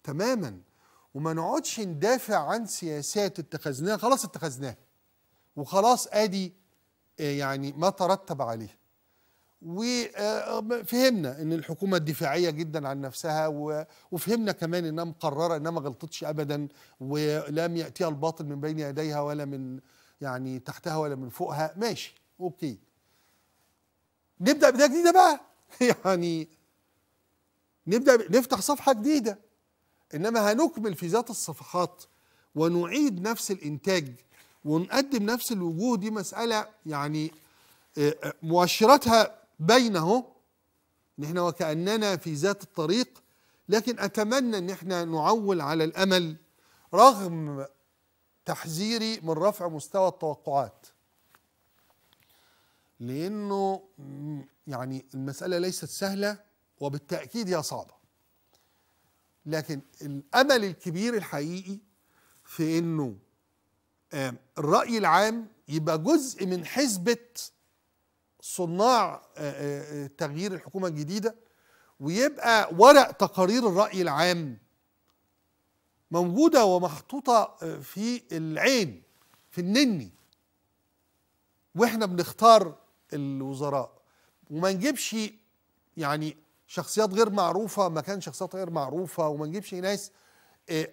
تماما، وما نقعدش ندافع عن سياسات اتخذناها، خلاص اتخذناها وخلاص ادي يعني ما ترتب عليه. وفهمنا ان الحكومه دفاعيه جدا عن نفسها، وفهمنا كمان انها مقرره انها ما غلطتش ابدا ولم ياتيها الباطل من بين يديها ولا من يعني تحتها ولا من فوقها. ماشي اوكي، نبدا بدايه جديده بقى يعني نبدا نفتح صفحه جديده، انما هنكمل في ذات الصفحات ونعيد نفس الانتاج ونقدم نفس الوجوه. دي مساله يعني مؤشراتها باينه اهو، ان احنا وكاننا في ذات الطريق، لكن اتمنى ان احنا نعول على الامل رغم تحذيري من رفع مستوى التوقعات، لانه يعني المساله ليست سهله وبالتاكيد هي صعبه، لكن الامل الكبير الحقيقي في انه الراي العام يبقى جزء من حسبه صناع تغيير الحكومة الجديدة، ويبقى ورق تقارير الرأي العام موجودة ومحطوطة في العين في النني واحنا بنختار الوزراء، وما نجيبش يعني شخصيات غير معروفة مكان شخصيات غير معروفة، وما نجيبش ناس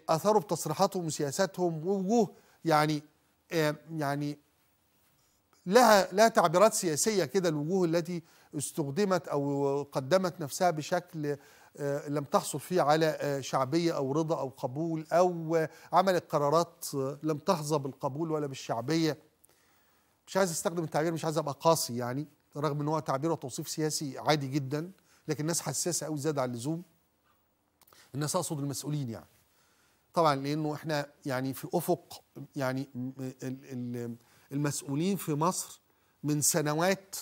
أثروا بتصريحاتهم وسياساتهم ووجوه يعني لها تعبيرات سياسية كده. الوجوه التي استخدمت أو قدمت نفسها بشكل لم تحصل فيه على شعبية أو رضا أو قبول، أو عملت قرارات لم تحظى بالقبول ولا بالشعبية. مش عايز استخدم التعبير، مش عايز أبقى قاسي يعني، رغم إن هو تعبير وتوصيف سياسي عادي جدا، لكن الناس حساسة أوي زيادة عن اللزوم. الناس أقصد المسؤولين يعني، طبعا لأنه إحنا يعني في أفق يعني المسؤولين في مصر من سنوات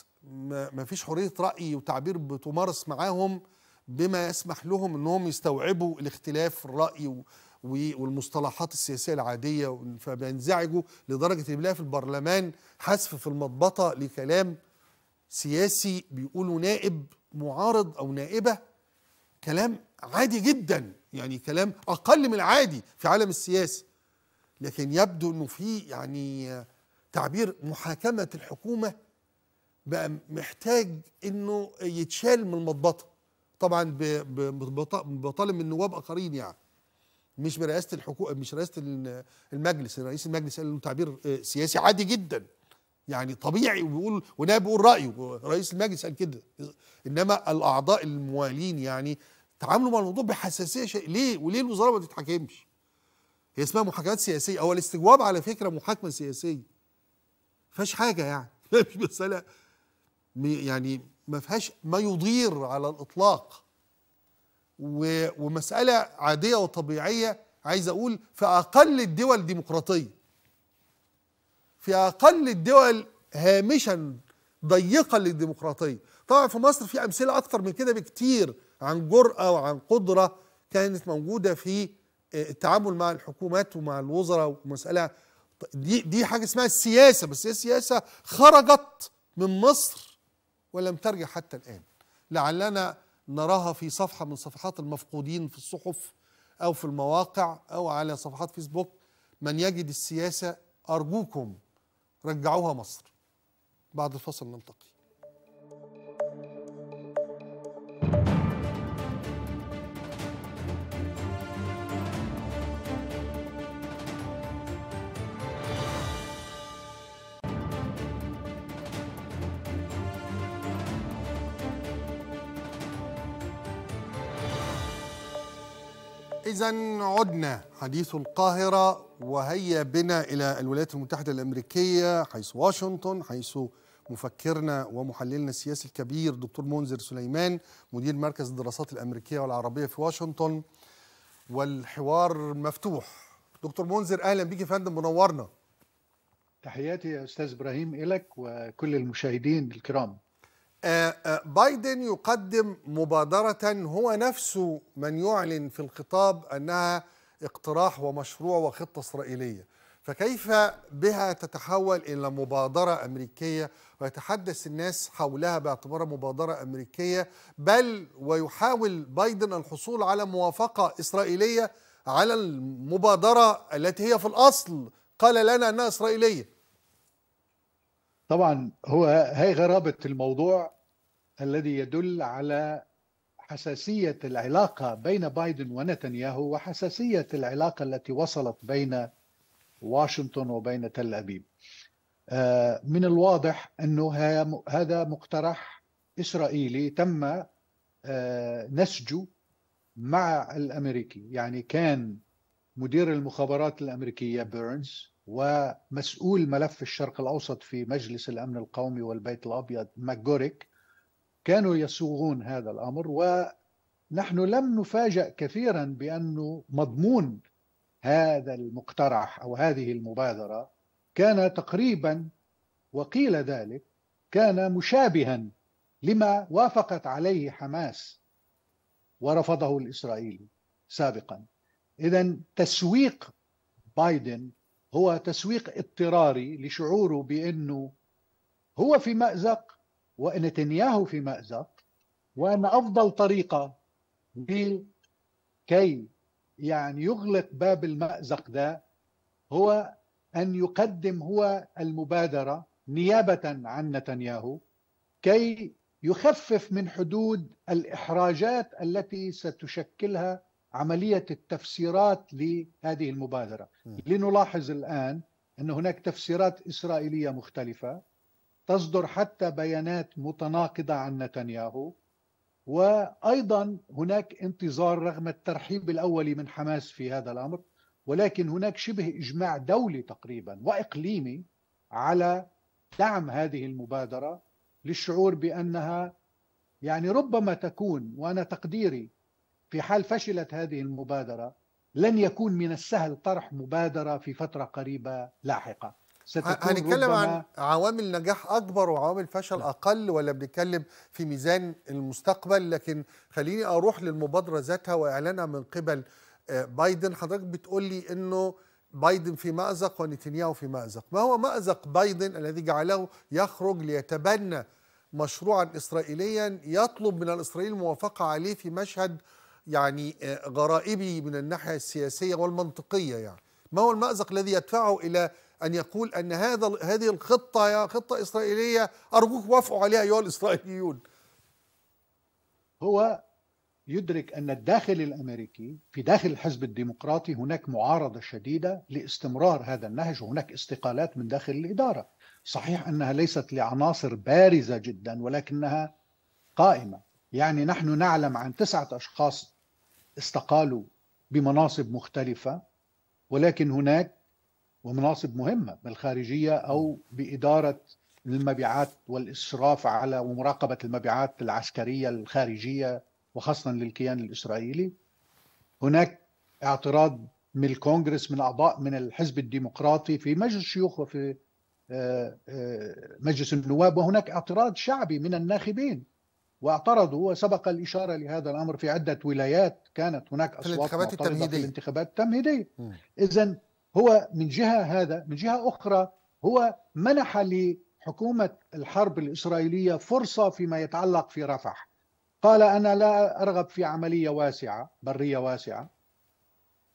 ما فيش حرية رأي وتعبير بتمارس معاهم بما يسمح لهم انهم يستوعبوا الاختلاف الرأي والمصطلحات السياسية العادية، فبينزعجوا لدرجة ان في البرلمان حذف في المضبطة لكلام سياسي بيقولوا نائب معارض او نائبة، كلام عادي جدا يعني كلام اقل من العادي في عالم السياسة، لكن يبدو انه في يعني تعبير محاكمة الحكومة بقى محتاج انه يتشال من المضبطة، طبعا بطالب من نواب اخرين، يعني مش برئاسة الحكومة، مش رئاسة المجلس. رئيس المجلس قال له تعبير سياسي عادي جدا يعني طبيعي، وبيقول ونائب بيقول رأيه، رئيس المجلس قال كده، انما الاعضاء الموالين يعني تعاملوا مع الموضوع بحساسية شيء. ليه وليه الوزارة ما تتحاكمش؟ هي اسمها محاكمات سياسية، او الاستجواب على فكرة محاكمة سياسية فيهاش حاجة يعني، مش مسألة يعني ما فيهاش ما يضير على الإطلاق، ومسألة عادية وطبيعية. عايز أقول في أقل الدول الديمقراطية، في أقل الدول هامشا ضيقة للديمقراطية. طبعا في مصر في أمثلة أكتر من كده بكتير عن جرأة وعن قدرة كانت موجودة في التعامل مع الحكومات ومع الوزراء. ومسألة دي حاجة اسمها السياسة، بس هي السياسة خرجت من مصر ولم ترجع حتى الآن، لعلنا نراها في صفحة من صفحات المفقودين في الصحف أو في المواقع أو على صفحات فيسبوك. من يجد السياسة أرجوكم رجعوها مصر. بعد الفصل نلتقي. إذن عدنا حديث القاهرة، وهيا بنا إلى الولايات المتحدة الأمريكية، حيث واشنطن، حيث مفكرنا ومحللنا السياسي الكبير دكتور منذر سليمان مدير مركز الدراسات الأمريكية والعربية في واشنطن، والحوار مفتوح. دكتور منذر أهلا بك يا فندم، منورنا. تحياتي يا أستاذ إبراهيم إلك وكل المشاهدين الكرام. بايدن يقدم مبادرة هو نفسه من يعلن في الخطاب أنها اقتراح ومشروع وخطة إسرائيلية، فكيف بها تتحول إلى مبادرة أمريكية ويتحدث الناس حولها باعتبارها مبادرة أمريكية، بل ويحاول بايدن الحصول على موافقة إسرائيلية على المبادرة التي هي في الأصل قال لنا أنها إسرائيلية؟ طبعا هو هي غرابة الموضوع الذي يدل على حساسية العلاقة بين بايدن ونتنياهو وحساسية العلاقة التي وصلت بين واشنطن وبين تل أبيب. من الواضح أنه هذا مقترح إسرائيلي تم نسجه مع الأمريكي، يعني كان مدير المخابرات الأمريكية بيرنز ومسؤول ملف الشرق الأوسط في مجلس الأمن القومي والبيت الأبيض ماجوريك كانوا يصوغون هذا الأمر، ونحن لم نفاجأ كثيرا بأنه مضمون هذا المقترح أو هذه المبادرة كان تقريبا، وقيل ذلك، كان مشابها لما وافقت عليه حماس ورفضه الإسرائيلي سابقا. إذن تسويق بايدن هو تسويق اضطراري لشعوره بأنه هو في مأزق ونتنياهو في مأزق، وأن أفضل طريقة لكي يعني يغلق باب المأزق ده هو أن يقدم هو المبادرة نيابة عن نتنياهو كي يخفف من حدود الإحراجات التي ستشكلها عملية التفسيرات لهذه المبادرة. لنلاحظ الآن أن هناك تفسيرات إسرائيلية مختلفة، تصدر حتى بيانات متناقضة عن نتنياهو، وأيضا هناك انتظار رغم الترحيب الأولي من حماس في هذا الأمر، ولكن هناك شبه إجماع دولي تقريبا وإقليمي على دعم هذه المبادرة للشعور بأنها يعني ربما تكون، وأنا تقديري في حال فشلت هذه المبادرة لن يكون من السهل طرح مبادرة في فترة قريبة لاحقة. هنتكلم عن عوامل نجاح أكبر وعوامل فشل أقل، ولا بنتكلم في ميزان المستقبل؟ لكن خليني أروح للمبادرة ذاتها وإعلانها من قبل بايدن. حضرتك بتقولي أنه بايدن في مأزق ونتنياهو في مأزق، ما هو مأزق بايدن الذي جعله يخرج ليتبنى مشروعا إسرائيليا يطلب من الإسرائيليين الموافقة عليه في مشهد يعني غرائبي من الناحية السياسية والمنطقية؟ يعني ما هو المأزق الذي يدفعه إلى أن يقول أن هذه الخطة خطة إسرائيلية، أرجوك وافقوا عليها أيها الإسرائيليون. هو يدرك أن الداخل الأمريكي في داخل الحزب الديمقراطي هناك معارضة شديدة لاستمرار هذا النهج، وهناك استقالات من داخل الإدارة. صحيح أنها ليست لعناصر بارزة جدا ولكنها قائمة. يعني نحن نعلم عن 9 أشخاص استقالوا بمناصب مختلفة، ولكن هناك ومناصب مهمة بالخارجية أو بإدارة المبيعات والإسراف على ومراقبة المبيعات العسكرية الخارجية وخاصة للكيان الإسرائيلي. هناك اعتراض من الكونغرس من أعضاء من الحزب الديمقراطي في مجلس الشيوخ وفي مجلس النواب، وهناك اعتراض شعبي من الناخبين واعترضوا، وسبق الإشارة لهذا الأمر في عدة ولايات كانت هناك أصوات معترضة في الانتخابات التمهيدية. إذن هو من جهة هذا، من جهة أخرى هو منح لحكومة الحرب الإسرائيلية فرصة فيما يتعلق في رفح. قال أنا لا أرغب في عملية واسعة برية واسعة،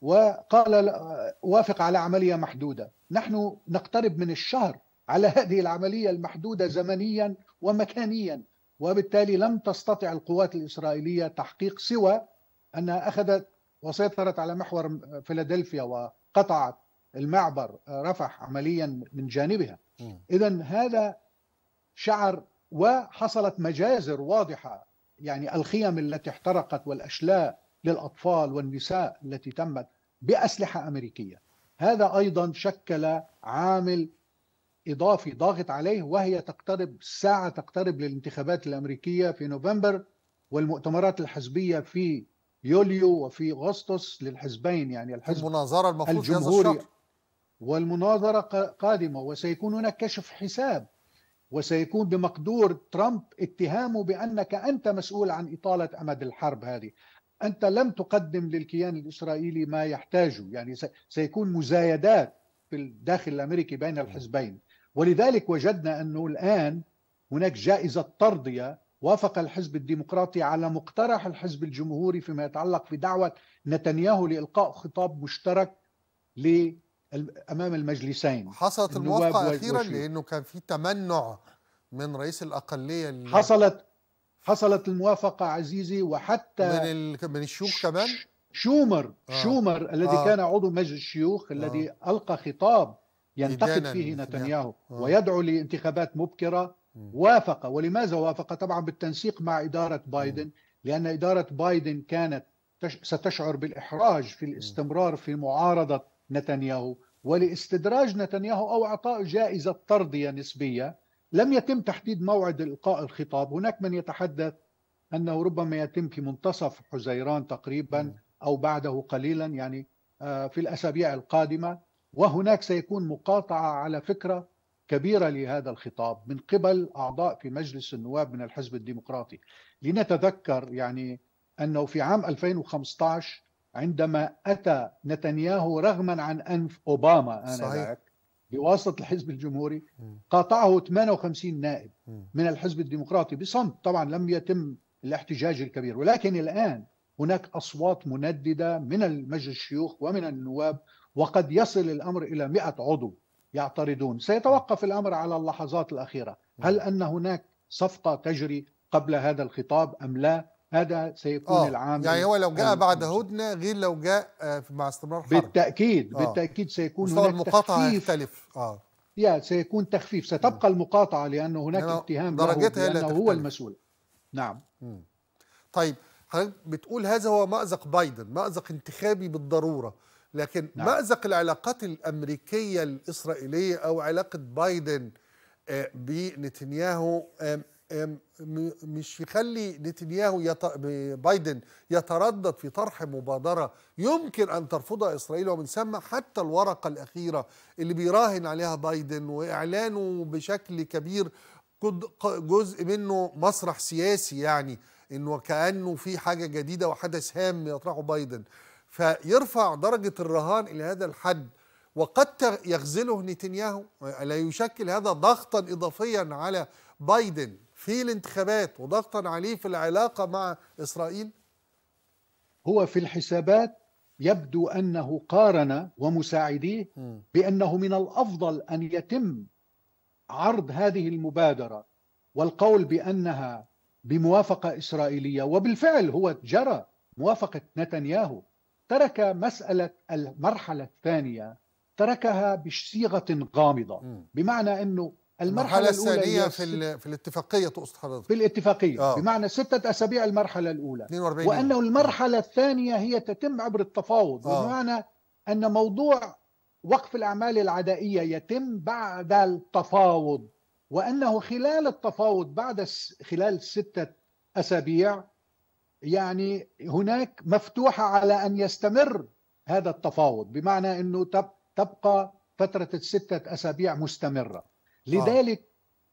وقال وافق على عملية محدودة. نحن نقترب من الشهر على هذه العملية المحدودة زمنيا ومكانيا، وبالتالي لم تستطع القوات الإسرائيلية تحقيق سوى أنها أخذت وسيطرت على محور فيلادلفيا وقطعت المعبر رفح عمليا من جانبها. إذن هذا شعر، وحصلت مجازر واضحة، يعني الخيم التي احترقت والأشلاء للأطفال والنساء التي تمت بأسلحة أمريكية. هذا أيضا شكل عامل إضافي ضاغط عليه، وهي تقترب الساعة تقترب للانتخابات الأمريكية في نوفمبر والمؤتمرات الحزبية في يوليو وفي أغسطس للحزبين، يعني الحزب المناظرة المفروض الجمهوري والمناظرة قادمة، وسيكون هناك كشف حساب، وسيكون بمقدور ترامب اتهامه بأنك أنت مسؤول عن إطالة أمد الحرب هذه، أنت لم تقدم للكيان الإسرائيلي ما يحتاجه. يعني سيكون مزايدات في الداخل الأمريكي بين الحزبين، ولذلك وجدنا أنه الآن هناك جائزة ترضية. وافق الحزب الديمقراطي على مقترح الحزب الجمهوري فيما يتعلق في دعوة نتنياهو لإلقاء خطاب مشترك أمام المجلسين. حصلت الموافقة أخيرا لأنه كان في تمنع من رئيس الأقلية حصلت الموافقة عزيزي، وحتى من الشيوخ كمان شومر الذي كان عضو مجلس الشيوخ الذي ألقى خطاب ينتقد فيه نتنياهو ويدعو لانتخابات مبكرة وافق. ولماذا وافق؟ طبعا بالتنسيق مع إدارة بايدن، لأن إدارة بايدن كانت ستشعر بالإحراج في الاستمرار في معارضة نتنياهو، ولاستدراج نتنياهو أو إعطاء جائزة طردية نسبية. لم يتم تحديد موعد إلقاء الخطاب، هناك من يتحدث أنه ربما يتم في منتصف حزيران تقريبا أو بعده قليلا، يعني في الأسابيع القادمة. وهناك سيكون مقاطعة على فكرة كبيرة لهذا الخطاب من قبل أعضاء في مجلس النواب من الحزب الديمقراطي. لنتذكر يعني أنه في عام 2015 عندما أتى نتنياهو رغما عن أنف أوباما آنذاك بواسطة الحزب الجمهوري، قاطعه 58 نائب من الحزب الديمقراطي بصمت. طبعا لم يتم الاحتجاج الكبير، ولكن الآن هناك أصوات منددة من المجلس الشيوخ ومن النواب، وقد يصل الأمر إلى 100 عضو يعترضون. سيتوقف الأمر على اللحظات الأخيرة، هل أن هناك صفقة تجري قبل هذا الخطاب أم لا؟ هذا سيكون العام. يعني هو لو جاء بعد هدنة غير لو جاء مع استمرار الحرب. بالتأكيد سيكون هناك تخفيف. سيكون تخفيف، ستبقى المقاطعة لأنه هناك اتهام درجتها لأنه هو المسؤول. نعم. طيب حضرتك بتقول هذا هو مأزق بايدن، مأزق انتخابي بالضرورة، لكن مأزق العلاقات الأمريكية الإسرائيلية أو علاقة بايدن بنتنياهو مش يخلي نتنياهو بايدن يتردد في طرح مبادرة يمكن أن ترفضها إسرائيل، ومن ثم حتى الورقة الأخيرة اللي بيراهن عليها بايدن وإعلانه بشكل كبير جزء منه مسرح سياسي، يعني إنه كأنه في حاجة جديدة وحدث هام يطرحه بايدن، فيرفع درجة الرهان إلى هذا الحد وقد يخذله نتنياهو. ألا يشكل هذا ضغطا إضافيا على بايدن في الانتخابات وضغطا عليه في العلاقة مع إسرائيل؟ هو في الحسابات يبدو أنه قارن ومساعديه بأنه من الأفضل أن يتم عرض هذه المبادرة والقول بأنها بموافقة إسرائيلية، وبالفعل هو جرى موافقة نتنياهو. ترك مسألة المرحلة الثانية، تركها بصيغة غامضة، بمعنى أنه المرحلة الثانية في الاتفاقية تقصد حضرتك؟ في الاتفاقية بمعنى 6 أسابيع المرحلة الأولى، وأنه المرحلة الثانية هي تتم عبر التفاوض، بمعنى أن موضوع وقف الأعمال العدائية يتم بعد التفاوض، وأنه خلال التفاوض خلال 6 أسابيع يعني هناك مفتوحة على أن يستمر هذا التفاوض، بمعنى أنه تبقى فترة 6 أسابيع مستمرة. لذلك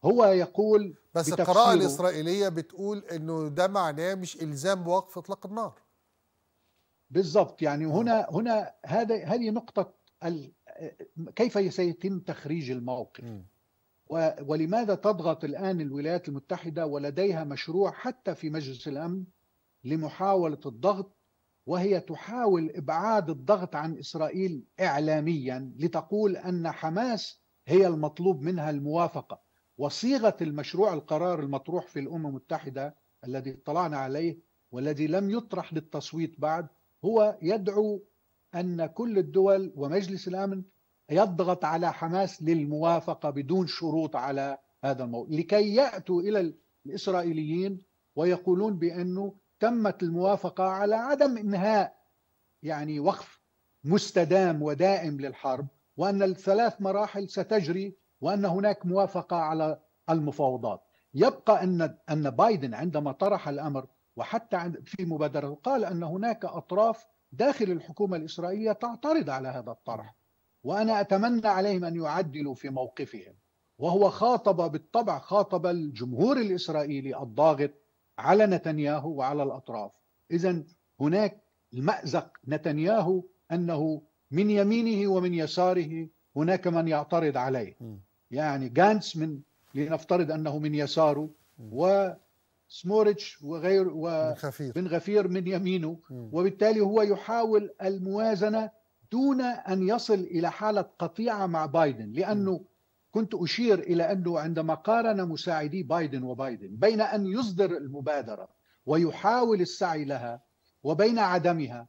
هو يقول، بس القراءة الإسرائيلية بتقول أنه ده معناه مش إلزام وقف إطلاق النار. بالضبط، يعني هنا هذه نقطة كيف سيتم تخريج الموقف، ولماذا تضغط الآن الولايات المتحدة ولديها مشروع حتى في مجلس الأمن لمحاولة الضغط، وهي تحاول إبعاد الضغط عن إسرائيل إعلاميا لتقول أن حماس هي المطلوب منها الموافقة. وصيغة المشروع القرار المطروح في الأمم المتحدة الذي اطلعنا عليه والذي لم يطرح للتصويت بعد هو يدعو أن كل الدول ومجلس الأمن يضغط على حماس للموافقة بدون شروط على هذا الموضوع، لكي يأتوا إلى الإسرائيليين ويقولون بأنه تمت الموافقة على عدم إنهاء يعني وقف مستدام ودائم للحرب، وأن ال3 مراحل ستجري، وأن هناك موافقة على المفاوضات. يبقى أن بايدن عندما طرح الأمر وحتى في مبادرة قال أن هناك أطراف داخل الحكومة الإسرائيلية تعترض على هذا الطرح، وأنا أتمنى عليهم أن يعدلوا في موقفهم. وهو خاطب بالطبع الجمهور الإسرائيلي الضاغط على نتنياهو وعلى الأطراف. إذن هناك المأزق نتنياهو أنه من يمينه ومن يساره هناك من يعترض عليه، يعني جانس لنفترض أنه من يساره، وسموريتش وغير وبن غفير من يمينه، وبالتالي هو يحاول الموازنة دون أن يصل إلى حالة قطيعة مع بايدن. لأنه كنت أشير إلى أنه عندما قارن مساعدي بايدن بين أن يصدر المبادرة ويحاول السعي لها وبين عدمها،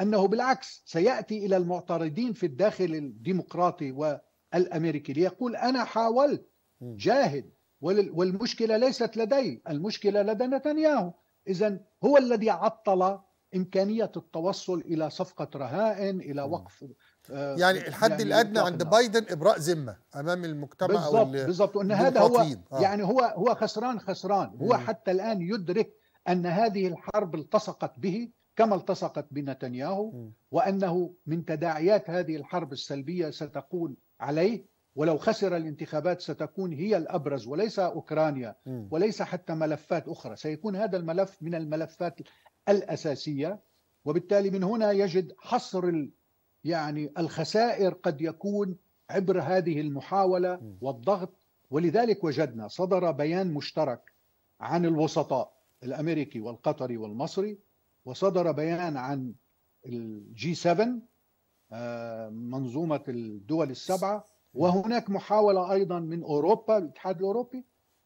أنه بالعكس سيأتي إلى المعترضين في الداخل الديمقراطي والأمريكي ليقول أنا حاولت جاهد، والمشكلة ليست لدي، المشكلة لدى نتنياهو. إذن هو الذي عطل إمكانية التوصل إلى صفقة رهائن، إلى وقف يعني الحد الأدنى عند بايدن إبراء ذمة أمام المجتمع. بالضبط، أن هذا هو يعني هو خسران. هو حتى الآن يدرك أن هذه الحرب التصقت به كما التصقت بنتنياهو، وأنه من تداعيات هذه الحرب السلبية ستكون عليه، ولو خسر الانتخابات ستكون هي الأبرز وليس أوكرانيا وليس حتى ملفات أخرى. سيكون هذا الملف من الملفات الأساسية، وبالتالي من هنا يجد حصر يعني الخسائر قد يكون عبر هذه المحاولة والضغط. ولذلك وجدنا صدر بيان مشترك عن الوسطاء الأمريكي والقطري والمصري، وصدر بيان عن الجي 7 منظومة الدول السبعة، وهناك محاولة أيضا من أوروبا الاتحاد الأوروبي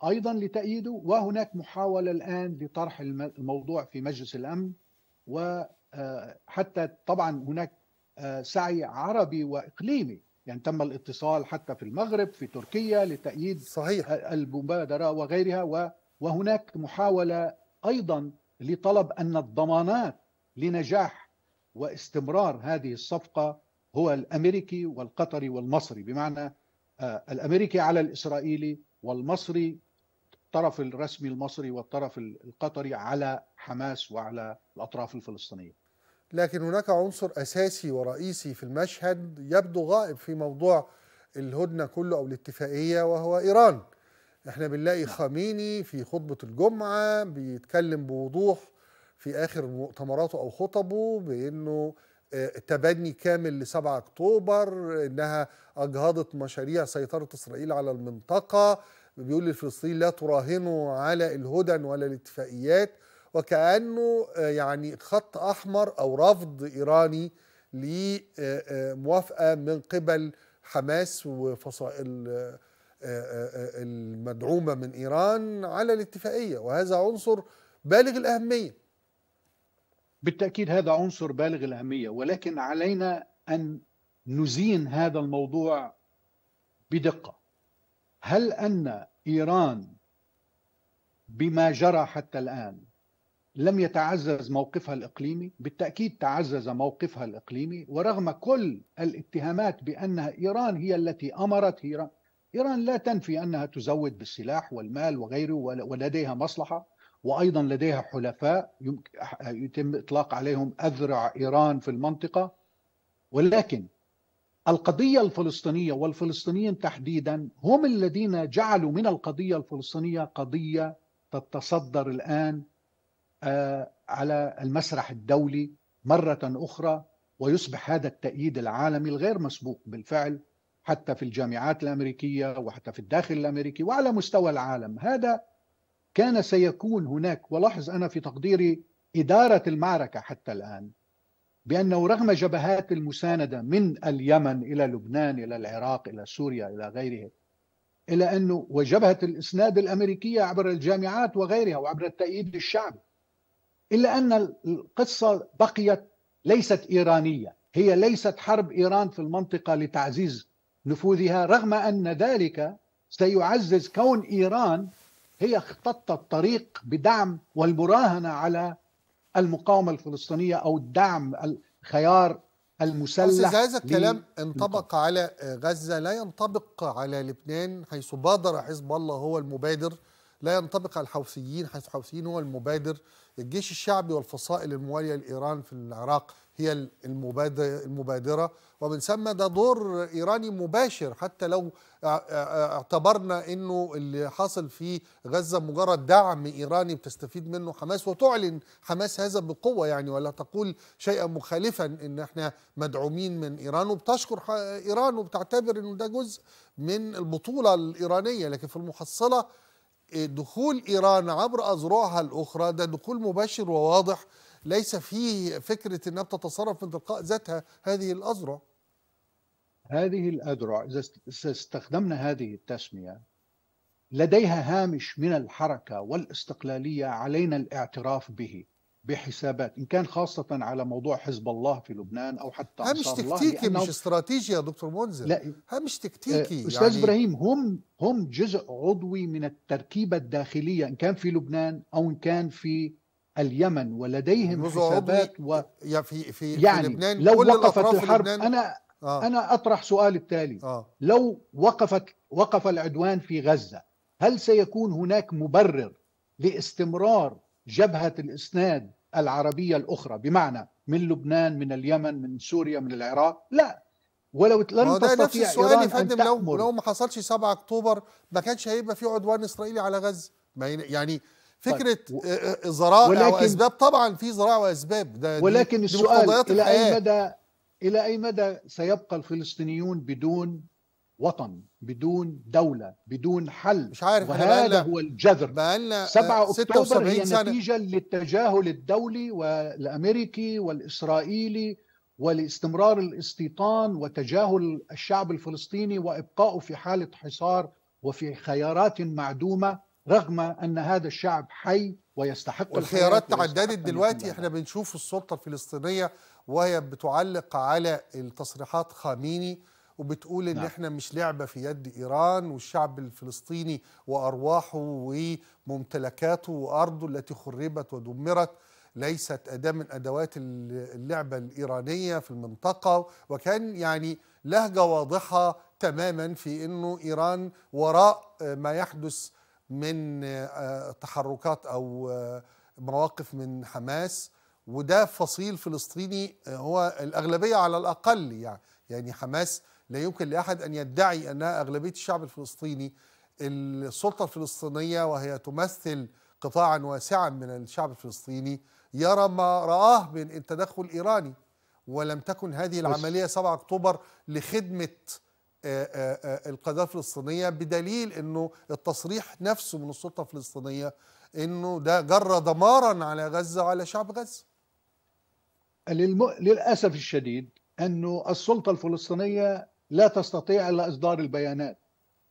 أيضا لتأييده، وهناك محاولة الآن لطرح الموضوع في مجلس الأمن، وحتى طبعا هناك سعي عربي وإقليمي، يعني تم الاتصال حتى في المغرب في تركيا لتأييد المبادرة وغيرها. وهناك محاولة أيضا لطلب أن الضمانات لنجاح واستمرار هذه الصفقة هو الأمريكي والقطري والمصري، بمعنى الأمريكي على الإسرائيلي، والمصري الطرف الرسمي المصري والطرف القطري على حماس وعلى الأطراف الفلسطينية. لكن هناك عنصر أساسي ورئيسي في المشهد يبدو غائب في موضوع الهدنة كله أو الاتفاقية، وهو إيران. احنا بنلاقي خامنئي في خطبة الجمعة بيتكلم بوضوح في آخر مؤتمراته أو خطبه بأنه تبني كامل ل7 أكتوبر، أنها أجهضت مشاريع سيطرة إسرائيل على المنطقة، بيقول للفلسطينيين لا تراهنوا على الهدن ولا الاتفاقيات، وكأنه يعني خط أحمر أو رفض إيراني لموافقة من قبل حماس وفصائل المدعومة من إيران على الاتفاقية، وهذا عنصر بالغ الأهمية. بالتأكيد هذا عنصر بالغ الأهمية، ولكن علينا أن نزين هذا الموضوع بدقة. هل أن إيران بما جرى حتى الآن لم يتعزز موقفها الإقليمي؟ بالتأكيد تعزز موقفها الإقليمي، ورغم كل الاتهامات بأنها إيران هي التي أمرت، إيران لا تنفي أنها تزود بالسلاح والمال وغيره، ولديها مصلحة، وأيضا لديها حلفاء يتم إطلاق عليهم أذرع إيران في المنطقة. ولكن القضية الفلسطينية والفلسطينيين تحديدا هم الذين جعلوا من القضية الفلسطينية قضية تتصدر الآن على المسرح الدولي مرة أخرى، ويصبح هذا التأييد العالمي الغير مسبوق بالفعل حتى في الجامعات الأمريكية وحتى في الداخل الأمريكي وعلى مستوى العالم. هذا كان سيكون هناك، ولاحظ أنا في تقديري إدارة المعركة حتى الآن بأنه رغم جبهات المساندة من اليمن إلى لبنان إلى العراق إلى سوريا إلى غيره، إلى أنه وجبهة الإسناد الأمريكية عبر الجامعات وغيرها وعبر التأييد الشعبي، إلا أن القصة بقيت ليست إيرانية، هي ليست حرب إيران في المنطقة لتعزيز نفوذها، رغم أن ذلك سيعزز كون إيران هي اختطت الطريق بدعم والمراهنة على المقاومة الفلسطينية أو الدعم الخيار المسلح. هذا الكلام انطبق على غزة، لا ينطبق على لبنان، حيث بادر حزب الله هو المبادر، لا ينطبق على الحوثيين حيث الحوثيين هو المبادر، الجيش الشعبي والفصائل الموالية لإيران في العراق هي المبادرة، ومن ثم ده دور إيراني مباشر. حتى لو اعتبرنا أنه اللي حاصل في غزة مجرد دعم إيراني بتستفيد منه حماس، وتعلن حماس هذا بقوة يعني، ولا تقول شيئا مخالفا أن احنا مدعومين من إيران، وبتشكر إيران وبتعتبر أنه ده جزء من البطولة الإيرانية. لكن في المحصلة دخول إيران عبر أذرعها الأخرى ده دخول مباشر وواضح، ليس فيه فكرة أنها بتتصرف من تلقاء ذاتها هذه الأذرع. هذه الأذرع إذا استخدمنا هذه التسمية لديها هامش من الحركة والاستقلالية، علينا الاعتراف به بحسابات، إن كان خاصة على موضوع حزب الله في لبنان أو حتى أنصار الله. هامش تكتيكي مش استراتيجي يا دكتور منذر، هامش تكتيكي. أستاذ يعني إبراهيم، هم جزء عضوي من التركيبة الداخلية إن كان في لبنان أو إن كان في اليمن، ولديهم حسابات في لبنان. لو وقفت الحرب، أنا أطرح سؤال التالي، لو وقف العدوان في غزة، هل سيكون هناك مبرر لاستمرار جبهة الإسناد العربية الأخرى، بمعنى من لبنان من اليمن من سوريا من العراق؟ لا، ولو لم تستطيع إيران أن تأمر. لو ما حصلش 7 أكتوبر ما كانش هيبقى في عدوان إسرائيلي على غزة، يعني فكرة ذرائع وأسباب، طبعا في ذرائع وأسباب ده، ولكن السؤال إلى أي مدى سيبقى الفلسطينيون بدون وطن بدون دولة بدون حل؟ مش عارف، وهذا هو الجذر. 7 أكتوبر هي نتيجة للتجاهل الدولي والأمريكي والإسرائيلي ولاستمرار الاستيطان وتجاهل الشعب الفلسطيني وإبقائه في حالة حصار وفي خيارات معدومة، رغم أن هذا الشعب حي ويستحق والخيارات تعددت. دلوقتي احنا بنشوف السلطة الفلسطينية وهي بتعلق على التصريحات خامنئي وبتقول ان احنا مش لعبة في يد إيران، والشعب الفلسطيني وأرواحه وممتلكاته وأرضه التي خربت ودمرت ليست أداة من أدوات اللعبة الإيرانية في المنطقة. وكان يعني لهجة واضحة تماما في انه إيران وراء ما يحدث من تحركات أو مواقف من حماس، وده فصيل فلسطيني هو الأغلبية على الأقل. يعني حماس لا يمكن لأحد أن يدعي أنها أغلبية الشعب الفلسطيني. السلطة الفلسطينية وهي تمثل قطاعا واسعا من الشعب الفلسطيني يرى ما رآه من التدخل الإيراني، ولم تكن هذه العملية 7 أكتوبر لخدمة القضاء الفلسطينية، بدليل أنه التصريح نفسه من السلطة الفلسطينية أنه ده جرى دمارا على غزة وعلى شعب غزة. للأسف الشديد أن السلطة الفلسطينية لا تستطيع إلا إصدار البيانات.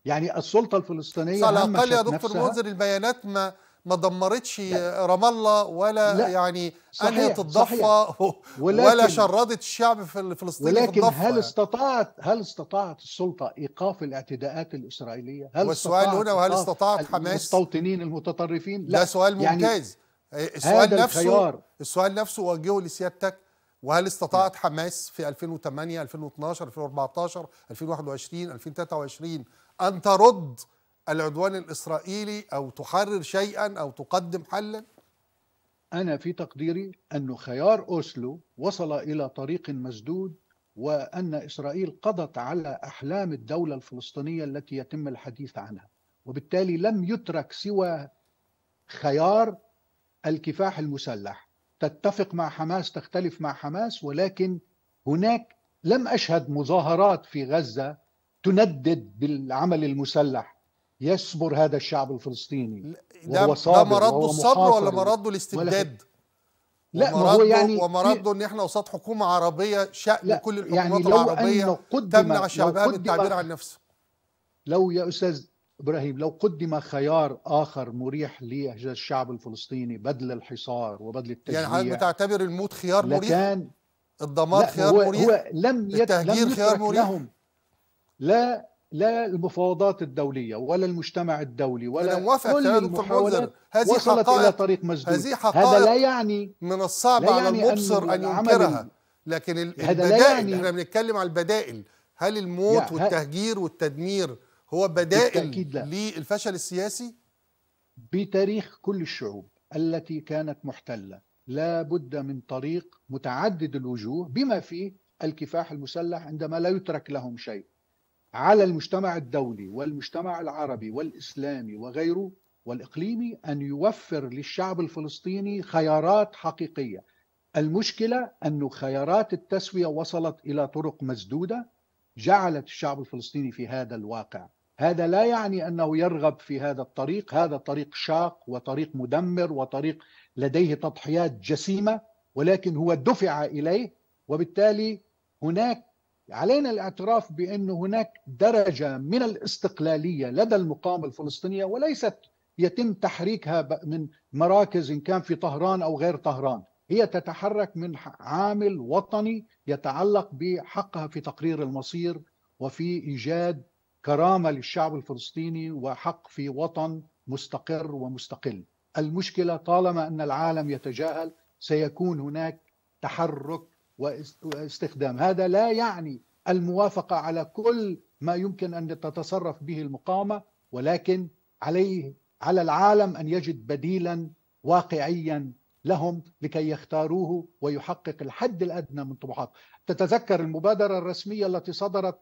يعني السلطة الفلسطينية على الأقل يا دكتور منذر البيانات ما دمرتش رام الله ولا لا. يعني أنهت الضفة ولا شردت الشعب الفلسطيني في الضفة. ولكن هل استطاعت السلطة إيقاف الاعتداءات الإسرائيلية؟ والسؤال هنا، وهل استطاعت حماس المستوطنين المتطرفين؟ لا. ده سؤال ممتاز. يعني السؤال نفسه وجهه لسيادتك، وهل استطاعت حماس في 2008 2012 2014 2021 2023 أن ترد العدوان الإسرائيلي أو تحرر شيئا أو تقدم حلا؟ أنا في تقديري أن خيار أوسلو وصل إلى طريق مسدود، وأن إسرائيل قضت على أحلام الدولة الفلسطينية التي يتم الحديث عنها، وبالتالي لم يترك سوى خيار الكفاح المسلح. تتفق مع حماس، تختلف مع حماس، ولكن هناك لم أشهد مظاهرات في غزة تندد بالعمل المسلح. يصبر هذا الشعب الفلسطيني وهو صابر. ده مرضه الصبر ولا مرضه الاستبداد؟ لا، ما هو يعني ومرضه ان احنا وسط حكومه عربيه شأن كل الحكومات يعني العربيه تمنع شعبها بالتعبير عن نفسه. لو يا استاذ ابراهيم لو قدم خيار اخر مريح للشعب الفلسطيني بدل الحصار وبدل التشجيع، يعني حضرتك بتعتبر الموت خيار مريح، الدمار خيار مريح، التهجير خيار مريح؟ لا المفاوضات الدولية ولا المجتمع الدولي ولا كل المحاولات وصلت إلى طريق مسدود. هذه حقائق، هذا لا يعني من الصعب على المبصر أن ينكرها، لكن البدائل يعني احنا بنتكلم على البدائل. هل الموت والتهجير والتدمير هو بدائل للفشل السياسي؟ بتاريخ كل الشعوب التي كانت محتلة لا بد من طريق متعدد الوجوه، بما فيه الكفاح المسلح، عندما لا يترك لهم شيء. على المجتمع الدولي والمجتمع العربي والإسلامي وغيره والإقليمي أن يوفر للشعب الفلسطيني خيارات حقيقية. المشكلة أن خيارات التسوية وصلت إلى طرق مسدودة جعلت الشعب الفلسطيني في هذا الواقع. هذا لا يعني أنه يرغب في هذا الطريق، هذا طريق شاق وطريق مدمر وطريق لديه تضحيات جسيمة، ولكن هو دفع إليه. وبالتالي هناك علينا الاعتراف بأن هناك درجة من الاستقلالية لدى المقاومة الفلسطينية، وليست يتم تحريكها من مراكز إن كان في طهران أو غير طهران. هي تتحرك من عامل وطني يتعلق بحقها في تقرير المصير، وفي إيجاد كرامة للشعب الفلسطيني وحق في وطن مستقر ومستقل. المشكلة طالما أن العالم يتجاهل سيكون هناك تحرك واستخدام. هذا لا يعني الموافقة على كل ما يمكن أن تتصرف به المقاومة، ولكن على العالم أن يجد بديلا واقعيا لهم لكي يختاروه ويحقق الحد الأدنى من طموحاته. تتذكر المبادرة الرسمية التي صدرت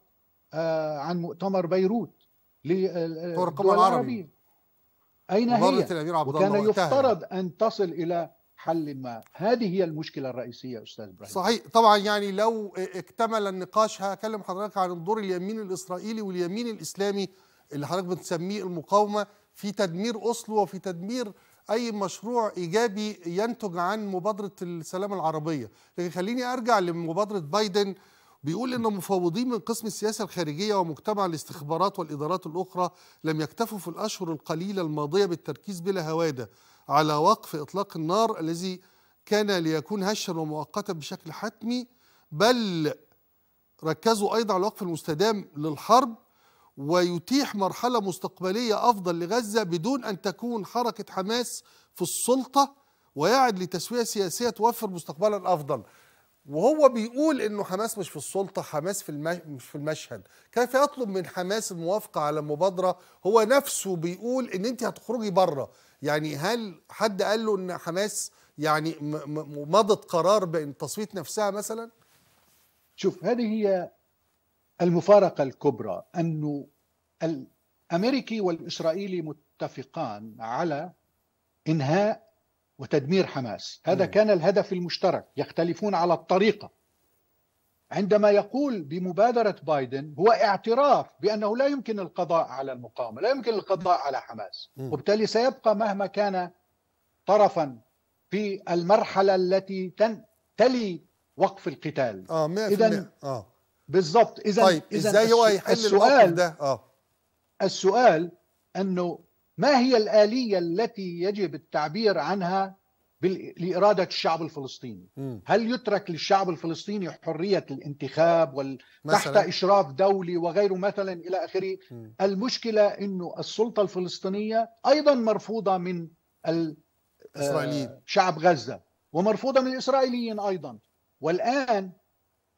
عن مؤتمر بيروت للدول العربية، أين هي؟ وكان يفترض أن تصل إلى حل ما. هذه هي المشكلة الرئيسية أستاذ إبراهيم. صحيح طبعا. يعني لو اكتمل النقاش هكلم حضرتك عن دور اليمين الإسرائيلي واليمين الإسلامي اللي حضرتك بتسميه المقاومة في تدمير أوسلو وفي تدمير أي مشروع إيجابي ينتج عن مبادرة السلام العربية. لكن خليني أرجع لمبادرة بايدن. بيقول إن مفوضين من قسم السياسة الخارجية ومجتمع الاستخبارات والإدارات الأخرى لم يكتفوا في الأشهر القليلة الماضية بالتركيز بلا هوادة على وقف إطلاق النار الذي كان ليكون هشا ومؤقتا بشكل حتمي، بل ركزوا أيضا على الوقف المستدام للحرب ويتيح مرحلة مستقبلية أفضل لغزة بدون أن تكون حركة حماس في السلطة، ويعد لتسوية سياسية توفر مستقبلا أفضل. وهو بيقول إنه حماس مش في السلطة، حماس في المشهد. كيف يطلب من حماس الموافقة على مبادرة هو نفسه بيقول إن أنت هتخرجي بره؟ يعني هل حد قال له إن حماس يعني مضت قرار بإن تصفيت نفسها مثلا؟ شوف، هذه هي المفارقة الكبرى، أنه الأمريكي والإسرائيلي متفقان على إنهاء وتدمير حماس. هذا كان الهدف المشترك، يختلفون على الطريقة. عندما يقول بمبادرة بايدن هو اعتراف بأنه لا يمكن القضاء على المقاومة، لا يمكن القضاء على حماس، وبالتالي سيبقى مهما كان طرفا في المرحلة التي تلي وقف القتال. 100%. بالضبط. اذا طيب ازاي هو يحل السؤال ده؟ السؤال انه ما هي الآلية التي يجب التعبير عنها لإرادة الشعب الفلسطيني؟ هل يترك للشعب الفلسطيني حرية الانتخاب تحت إشراف دولي وغيره مثلا إلى آخره؟ المشكلة أنه السلطة الفلسطينية أيضا مرفوضة من شعب غزة ومرفوضة من الإسرائيليين أيضا. والآن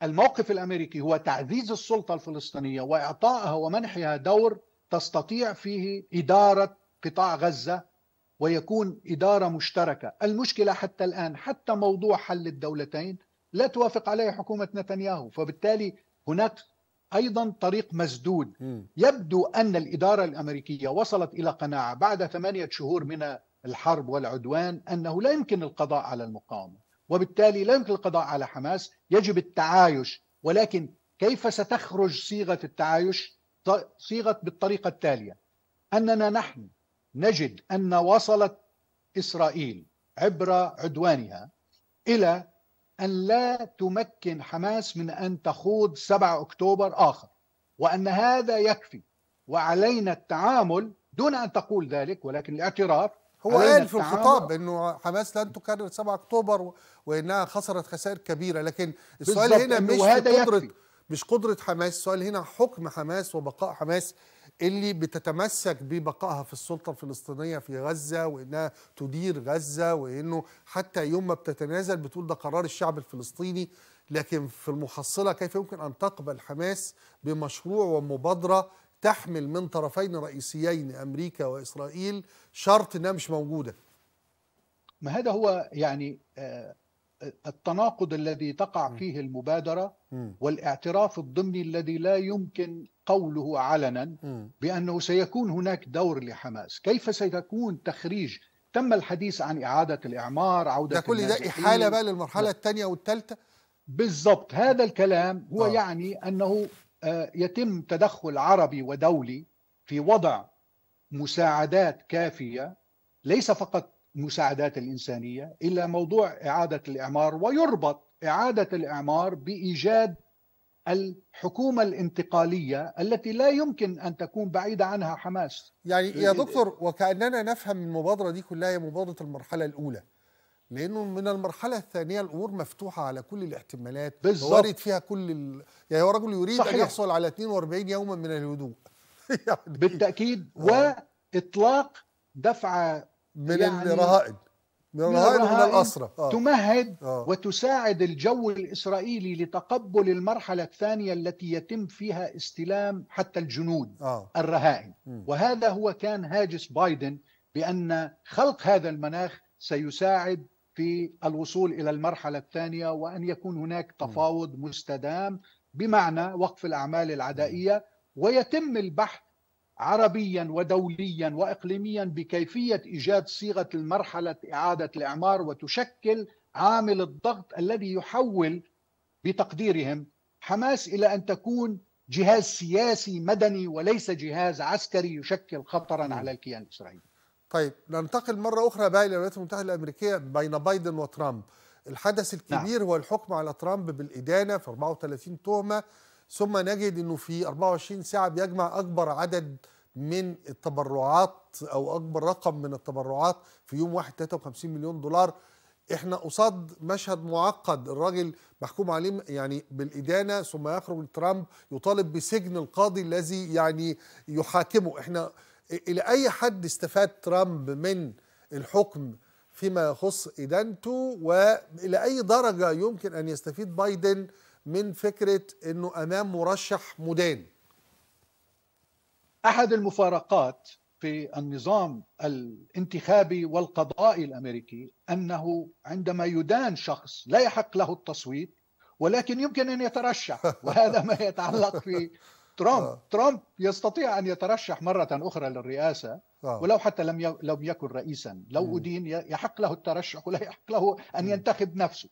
الموقف الأمريكي هو تعزيز السلطة الفلسطينية وإعطائها ومنحها دور تستطيع فيه إدارة قطاع غزة ويكون إدارة مشتركة. المشكلة حتى الآن حتى موضوع حل الدولتين لا توافق عليه حكومة نتنياهو، فبالتالي هناك أيضا طريق مسدود. يبدو أن الإدارة الأمريكية وصلت إلى قناعة بعد 8 شهور من الحرب والعدوان أنه لا يمكن القضاء على المقاومة، وبالتالي لا يمكن القضاء على حماس، يجب التعايش. ولكن كيف ستخرج صيغة التعايش؟ صيغت بالطريقة التالية: أننا نحن نجد أن وصلت إسرائيل عبر عدوانها إلى أن لا تمكن حماس من أن تخوض 7 أكتوبر آخر، وأن هذا يكفي وعلينا التعامل دون أن تقول ذلك، ولكن الاعتراف. هو قال في الخطاب أنه حماس لن تكرر 7 أكتوبر وأنها خسرت خسائر كبيرة، لكن السؤال هنا مش قدرة حماس، السؤال هنا حكم حماس وبقاء حماس اللي بتتمسك ببقائها في السلطة الفلسطينية في غزة، وإنها تدير غزة، وإنه حتى يوم ما بتتنازل بتقول ده قرار الشعب الفلسطيني. لكن في المحصلة كيف يمكن أن تقبل حماس بمشروع ومبادرة تحمل من طرفين رئيسيين أمريكا وإسرائيل شرط إنها مش موجودة؟ ما هذا هو يعني التناقض الذي تقع فيه المبادرة والاعتراف الضمني الذي لا يمكن قوله علنا بأنه سيكون هناك دور لحماس. كيف سيكون تخريج؟ تم الحديث عن إعادة الإعمار، عودة ده كل ده إحالة بقى للمرحلة الثانية والثالثة. بالضبط. هذا الكلام هو يعني أنه يتم تدخل عربي ودولي في وضع مساعدات كافية، ليس فقط المساعدات الإنسانية، إلى موضوع إعادة الإعمار، ويربط إعادة الإعمار بإيجاد الحكومة الانتقالية التي لا يمكن أن تكون بعيدة عنها حماس. يعني يا دكتور، وكأننا نفهم المبادرة دي كلها هي مبادرة المرحلة الأولى، لأنه من المرحلة الثانية الأمور مفتوحة على كل الاحتمالات، وارد فيها كل يعني هو رجل يريد أن يحصل على 42 يوما من الهدوء يعني بالتأكيد، وإطلاق دفع من الرهائن ومن الأسرى تمهد وتساعد الجو الإسرائيلي لتقبل المرحلة الثانية التي يتم فيها استلام حتى الجنود الرهائن. وهذا هو كان هاجس بايدن، بأن خلق هذا المناخ سيساعد في الوصول إلى المرحلة الثانية، وأن يكون هناك تفاوض مستدام بمعنى وقف الأعمال العدائية، ويتم البحث عربيا ودوليا وإقليميا بكيفية إيجاد صيغة المرحلة إعادة الإعمار، وتشكل عامل الضغط الذي يحول بتقديرهم حماس إلى أن تكون جهاز سياسي مدني وليس جهاز عسكري يشكل خطرا على الكيان الإسرائيلي. طيب ننتقل مرة أخرى بقى إلى الولايات المتحدة الأمريكية بين بايدن وترامب. الحدث الكبير هو الحكم على ترامب بالإدانة في 34 تهمة، ثم نجد أنه في 24 ساعة بيجمع أكبر عدد من التبرعات أو أكبر رقم من التبرعات في يوم واحد، 53 مليون دولار. إحنا قصاد مشهد معقد، الراجل محكوم عليه يعني بالإدانة، ثم يخرج ترامب يطالب بسجن القاضي الذي يعني يحاكمه. إحنا إلى أي حد استفاد ترامب من الحكم فيما يخص إدانته، وإلى أي درجة يمكن أن يستفيد بايدن من فكرة أنه أمام مرشح مدان؟ أحد المفارقات في النظام الانتخابي والقضائي الأمريكي أنه عندما يدان شخص لا يحق له التصويت، ولكن يمكن أن يترشح، وهذا ما يتعلق في ترامب. ترامب يستطيع أن يترشح مرة أخرى للرئاسة، ولو حتى لم يكن رئيسا، لو أدين يحق له الترشح ولا يحق له أن ينتخب نفسه.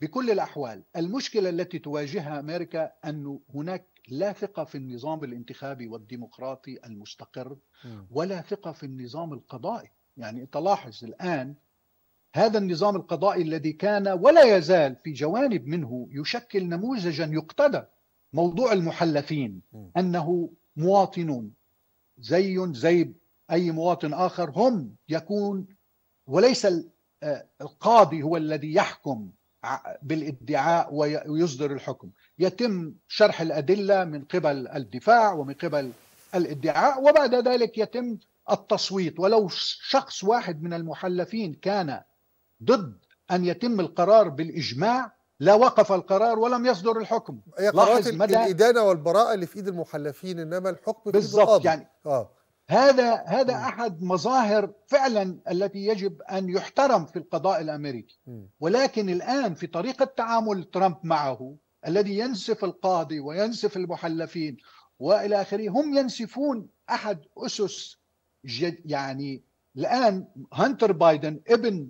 بكل الأحوال المشكلة التي تواجهها أمريكا أن هناك لا ثقة في النظام الانتخابي والديمقراطي المستقر، ولا ثقة في النظام القضائي. يعني تلاحظ الآن هذا النظام القضائي الذي كان ولا يزال في جوانب منه يشكل نموذجا يقتدى. موضوع المحلفين أنه مواطنون زي أي مواطن آخر، هم يكون وليس القاضي هو الذي يحكم بالادعاء ويصدر الحكم، يتم شرح الأدلة من قبل الدفاع ومن قبل الادعاء، وبعد ذلك يتم التصويت. ولو شخص واحد من المحلفين كان ضد أن يتم القرار بالإجماع لا وقف القرار ولم يصدر الحكم. لاحظ مدى الإدانة والبراءة اللي في إيد المحلفين، إنما الحكم في القاضي. يعني هذا أحد مظاهر فعلا التي يجب أن يحترم في القضاء الأمريكي. ولكن الآن في طريقة تعامل ترامب معه، الذي ينسف القاضي وينسف المحلفين وإلى آخره، هم ينسفون أحد أسس يعني الآن هانتر بايدن ابن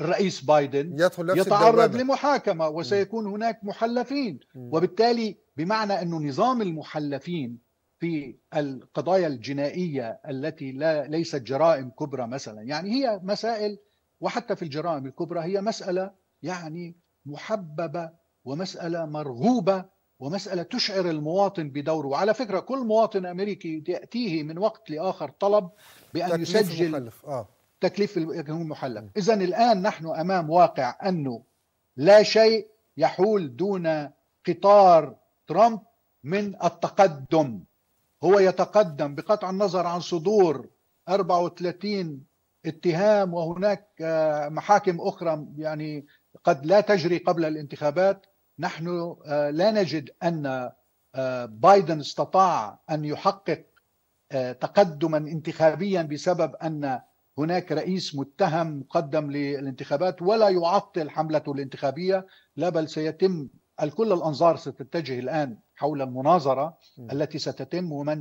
الرئيس بايدن يتعرض لمحاكمة وسيكون هناك محلفين، وبالتالي بمعنى أنه نظام المحلفين في القضايا الجنائية التي ليست جرائم كبرى مثلا، يعني هي مسائل، وحتى في الجرائم الكبرى هي مسألة يعني محببة ومسألة مرغوبة ومسألة تشعر المواطن بدوره. وعلى فكرة كل مواطن أمريكي يأتيه من وقت لآخر طلب بأن يسجل تكليف المحلف. إذا الآن نحن أمام واقع أنه لا شيء يحول دون قطار ترامب من التقدم. هو يتقدم بقطع النظر عن صدور 34 اتهام، وهناك محاكم أخرى يعني قد لا تجري قبل الانتخابات. نحن لا نجد أن بايدن استطاع أن يحقق تقدما انتخابيا بسبب أن هناك رئيس متهم مقدم للانتخابات، ولا يعطل حملته الانتخابية، لا بل سيتم كل الأنظار ستتجه الآن حول المناظرة التي ستتم ومن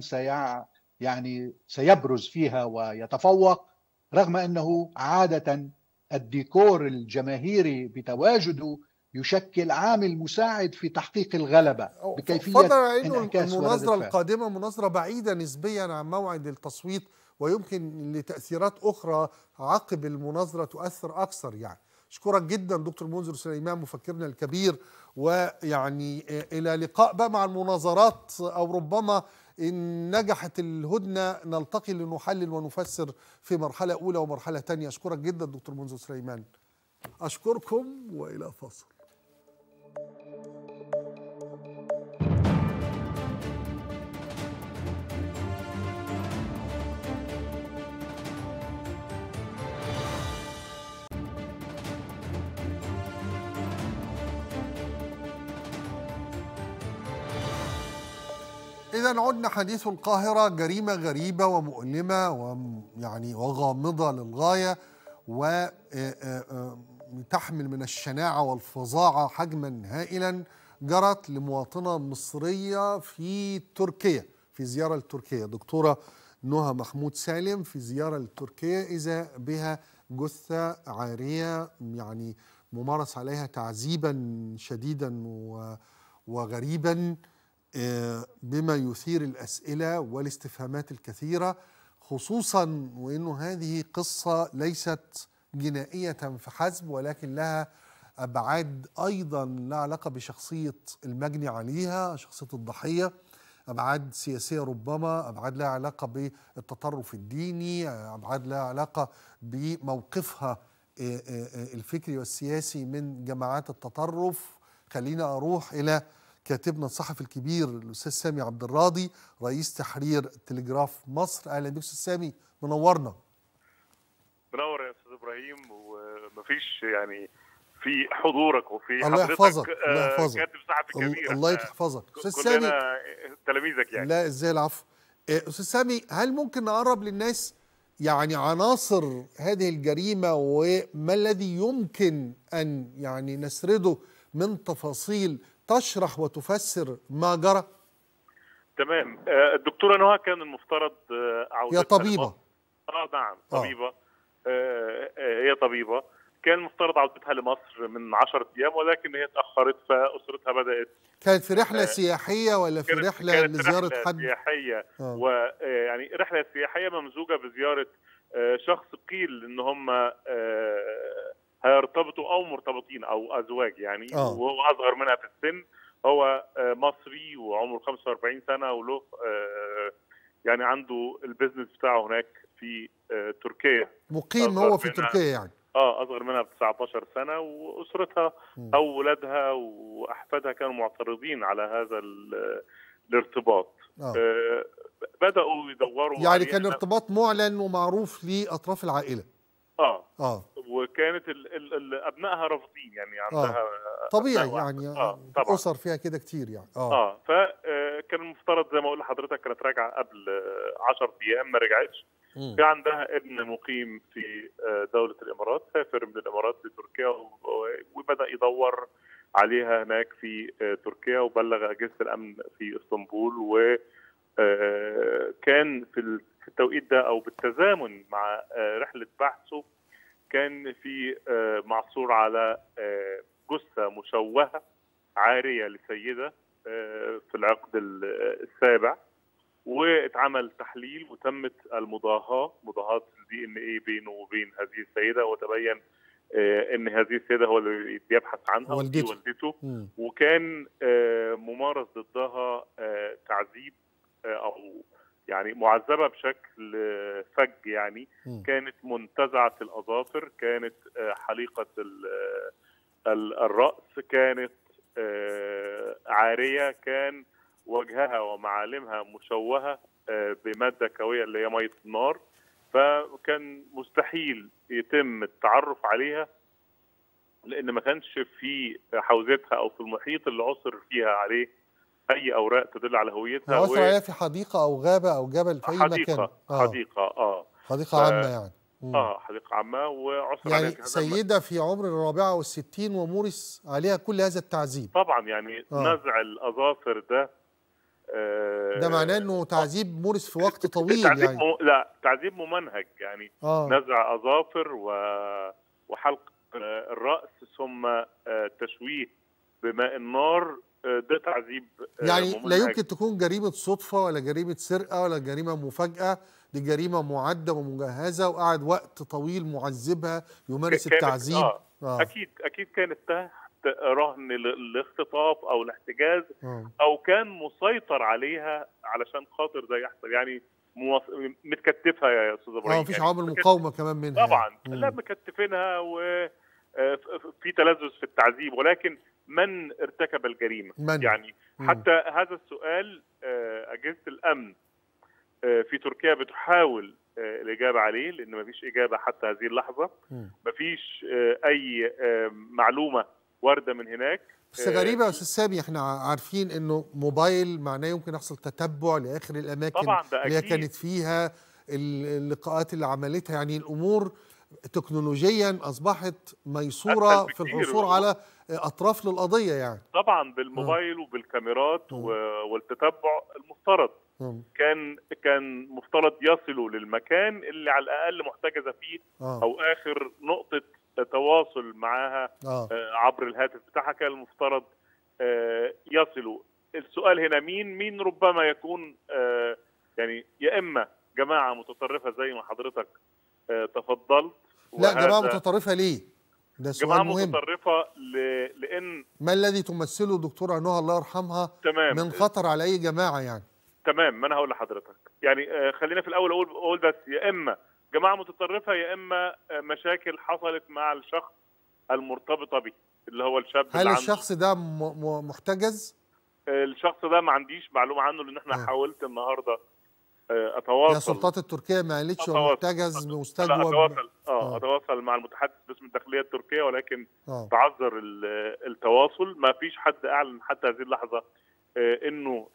يعني سيبرز فيها ويتفوق. رغم أنه عادة الديكور الجماهيري بتواجده يشكل عامل مساعد في تحقيق الغلبة بكيفية انعكاس. المناظرة القادمة مناظرة بعيدة نسبيا عن موعد التصويت، ويمكن لتأثيرات أخرى عقب المناظرة تؤثر أكثر. يعني أشكرك جدا دكتور منذر سليمان مفكرنا الكبير، ويعني إلى لقاء بقى مع المناظرات، أو ربما إن نجحت الهدنة نلتقي لنحلل ونفسر في مرحلة أولى ومرحلة تانية. أشكرك جدا دكتور منذر سليمان. أشكركم وإلى فاصل. إذا عدنا حديث القاهرة، جريمة غريبة ومؤلمة ويعني وغامضة للغاية، وتحمل من الشناعة والفظاعة حجما هائلا، جرت لمواطنة مصرية في تركيا في زيارة لتركيا. دكتورة نهى محمود سالم في زيارة لتركيا إذا بها جثة عارية، يعني ممارس عليها تعذيبا شديدا وغريبا، بما يثير الأسئلة والاستفهامات الكثيرة، خصوصا وأنه هذه قصة ليست جنائية فحسب، ولكن لها أبعاد أيضا لا علاقة بشخصية المجني عليها، شخصية الضحية، أبعاد سياسية ربما، أبعاد لها علاقة بالتطرف الديني، أبعاد لها علاقة بموقفها الفكري والسياسي من جماعات التطرف. خلينا أروح إلى كاتبنا الصحفي الكبير الأستاذ سامي عبد الراضي، رئيس تحرير تلجراف مصر. أهلا بك أستاذ سامي، منورنا. منور يا أستاذ إبراهيم، ومفيش يعني في حضورك وفي الله يحفظك. الله يحفظك كاتب صحفي كبير، الله يحفظك أستاذ سامي، تلاميذك يعني. لا إزاي، العفو. أستاذ سامي، هل ممكن نقرب للناس يعني عناصر هذه الجريمة، وما الذي يمكن أن يعني نسرده من تفاصيل تشرح وتفسر ما جرى؟ تمام. الدكتورة نهى كان المفترض عودتها، هي طبيبة. نعم طبيبة، هي طبيبة، كان المفترض عودتها لمصر من 10 ايام، ولكن هي اتأخرت، فأسرتها بدأت. كانت في رحلة سياحية ولا في رحلة لزيارة حد؟ كانت سياحية، ويعني رحلة سياحية ممزوجة بزيارة شخص قيل ان هم هيرتبطوا أو مرتبطين أو أزواج يعني، وهو أصغر منها في السن، هو مصري وعمره 45 سنة وله يعني عنده البيزنس بتاعه هناك في تركيا، مقيم هو في تركيا يعني، اصغر منها ب 19 سنه، واسرتها او ولادها واحفادها كانوا معترضين على هذا الارتباط. بداوا يدوروا يعني، كان ارتباط معلن ومعروف لاطراف العائله. وكانت ابنائها رافضين يعني، عندها طبيعي يعني اسر فيها كده كتير يعني. فكان المفترض زي ما اقول لحضرتك كانت راجعه قبل 10 ايام، ما رجعتش. في عندها ابن مقيم في دولة الإمارات، سافر من الإمارات لتركيا وبدأ يدور عليها هناك في تركيا، وبلغ أجهزة الأمن في اسطنبول، وكان في التوقيت ده أو بالتزامن مع رحلة بحثه كان في معثور على جثة مشوهة عارية لسيدة في العقد السابع، واتعمل تحليل وتمت مضاهاة الدي ان اي بينه وبين هذه السيده، وتبين ان هذه السيده هو اللي بيبحث عنها والدته، وكان ممارس ضدها تعذيب او يعني معذبه بشكل فج يعني. كانت منتزعه الاظافر، كانت حليقه الراس، كانت عاريه، كان وجهها ومعالمها مشوهة بمادة كاوية اللي هي مية النار، فكان مستحيل يتم التعرف عليها لأن ما كانش في حوزتها أو في المحيط اللي عثر فيها عليه أي أوراق تدل على هويتها. عثر عليها في حديقة أو غابة أو جبل، في أي مكان. حديقة عامة يعني. حديقة عامة، وعثر يعني سيدة في عمر الرابعة والستين ومورس عليها كل هذا التعذيب. طبعا يعني نزع الأظافر ده معناه انه تعذيب مورس في وقت طويل يعني. لا، تعذيب ممنهج يعني، نزع اظافر وحلق الراس ثم تشويه بماء النار، ده تعذيب يعني ممنهج. لا يمكن تكون جريمه صدفه ولا جريمه سرقه ولا جريمه مفاجاه، دي جريمه معده ومجهزه، وقعد وقت طويل معذبها يمارس التعذيب. اكيد كانت رهن للاختطاف او الاحتجاز، او كان مسيطر عليها علشان خاطر ده يحصل يعني، متكتفها يا استاذ ابراهيم. ما فيش عامل مقاومه كمان منها طبعا. لا، مكتفينها، وفي تلذذ في التعذيب، ولكن من ارتكب الجريمه؟ من؟ يعني حتى هذا السؤال اجهزه الامن في تركيا بتحاول الإجابة عليه، لأن ما فيش إجابة حتى هذه اللحظة، ما فيش أي معلومة واردة من هناك. بس غريبة يا أستاذ سامي، إحنا عارفين إنه موبايل معناه يمكن يحصل تتبع لآخر الأماكن اللي هي كانت فيها، اللقاءات اللي عملتها يعني، الأمور تكنولوجيا أصبحت ميسورة في الحصول على أطراف للقضية يعني. طبعا بالموبايل وبالكاميرات والتتبع المفترض. كان مفترض يصلوا للمكان اللي على الأقل محتجزة فيه أو آخر نقطة تواصل معها عبر الهاتف بتاعها، كان المفترض يصلوا. السؤال هنا مين ربما يكون يعني، يا إما جماعة متطرفة زي ما حضرتك تفضلت. لا، جماعة متطرفة ليه؟ ده سؤال مهم. جماعة متطرفة لأن ما الذي تمثله دكتورة نهى الله يرحمها من خطر على أي جماعة يعني. تمام، ما انا هقول لحضرتك يعني خلينا في الاول اقول بس، يا اما جماعه متطرفه، يا اما مشاكل حصلت مع الشخص المرتبطه به اللي هو الشاب. هل الشخص ده محتجز؟ الشخص ده ما عنديش معلومه عنه، لان احنا حاولت النهارده اتواصل. السلطات التركيه ما قالتش هو محتجز مستجوب. اتواصل مع المتحدث باسم الداخليه التركيه، ولكن تعذر التواصل. ما فيش حد اعلن حتى هذه اللحظه انه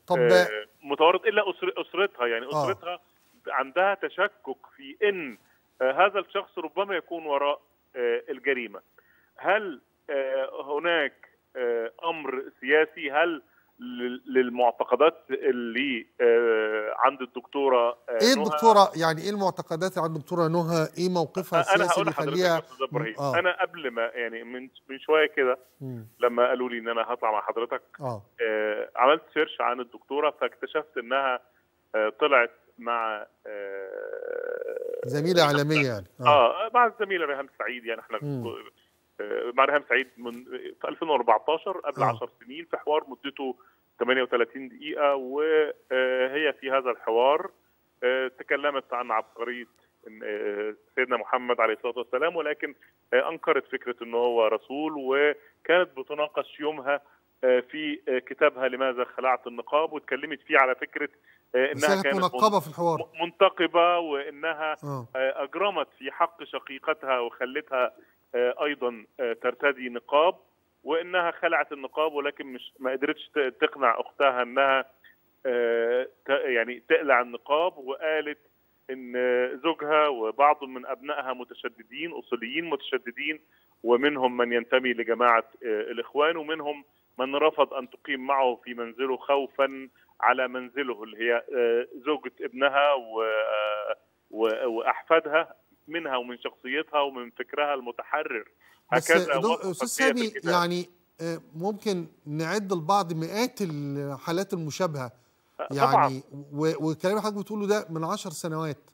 متورط الا اسرتها يعني. اسرتها عندها تشكك في ان هذا الشخص ربما يكون وراء الجريمه. هل هناك امر سياسي؟ هل للمعتقدات اللي عند الدكتوره نهى؟ ايه الدكتوره يعني، ايه المعتقدات اللي عند الدكتوره نهى؟ ايه موقفها السياسي اللي خليها؟ انا قبل ما يعني من شويه كده لما قالوا لي ان انا هطلع مع حضرتك عملت سيرش عن الدكتوره، فاكتشفت انها طلعت مع زميله اعلاميه يعني. مع الزميله ريهام سعيد يعني. احنا مع ريهام سعيد في 2014 قبل 10 سنين في حوار مدته 38 دقيقة، وهي في هذا الحوار تكلمت عن عبقرية سيدنا محمد عليه الصلاة والسلام، ولكن أنكرت فكرة أنه هو رسول، وكانت بتناقش يومها في كتابها لماذا خلعت النقاب، واتكلمت فيه على فكرة انها كانت منقبة في الحوار، منتقبة، وانها اجرمت في حق شقيقتها وخلتها ايضا ترتدي نقاب، وانها خلعت النقاب ولكن مش ما قدرتش تقنع اختها انها يعني تقلع النقاب، وقالت ان زوجها وبعض من ابنائها متشددين اصوليين متشددين، ومنهم من ينتمي لجماعة الاخوان، ومنهم من رفض أن تقيم معه في منزله خوفا على منزله اللي هي زوجة ابنها وأحفادها، منها ومن شخصيتها ومن فكرها المتحرر. هكذا أستاذ سامي، يعني ممكن نعد البعض مئات الحالات المشابهة يعني، والكلام اللي حضرتك بتقوله ده من 10 سنوات.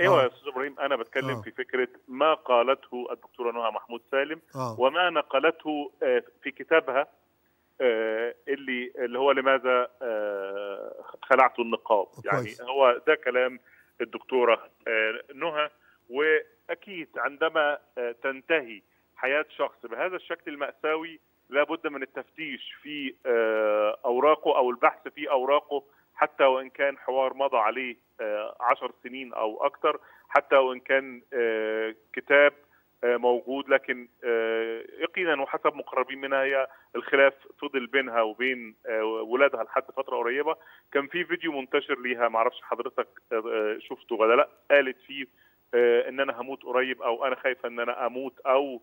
ايوه يا استاذ ابراهيم، انا بتكلم في فكره ما قالته الدكتوره نهى محمود سالم وما نقلته في كتابها اللي هو لماذا خلعت النقاب. يعني هو ده كلام الدكتوره نهى، واكيد عندما تنتهي حياه شخص بهذا الشكل المأساوي لابد من التفتيش في اوراقه او البحث في اوراقه، حتى وان كان حوار مضى عليه 10 سنين او اكثر، حتى وان كان كتاب موجود، لكن يقينا وحسب مقربين منها هي الخلاف فضل بينها وبين ولادها لحد فتره قريبه. كان في فيديو منتشر ليها، معرفش حضرتك شفته ولا لا، قالت فيه ان انا هموت قريب، او انا خايفه ان انا اموت، او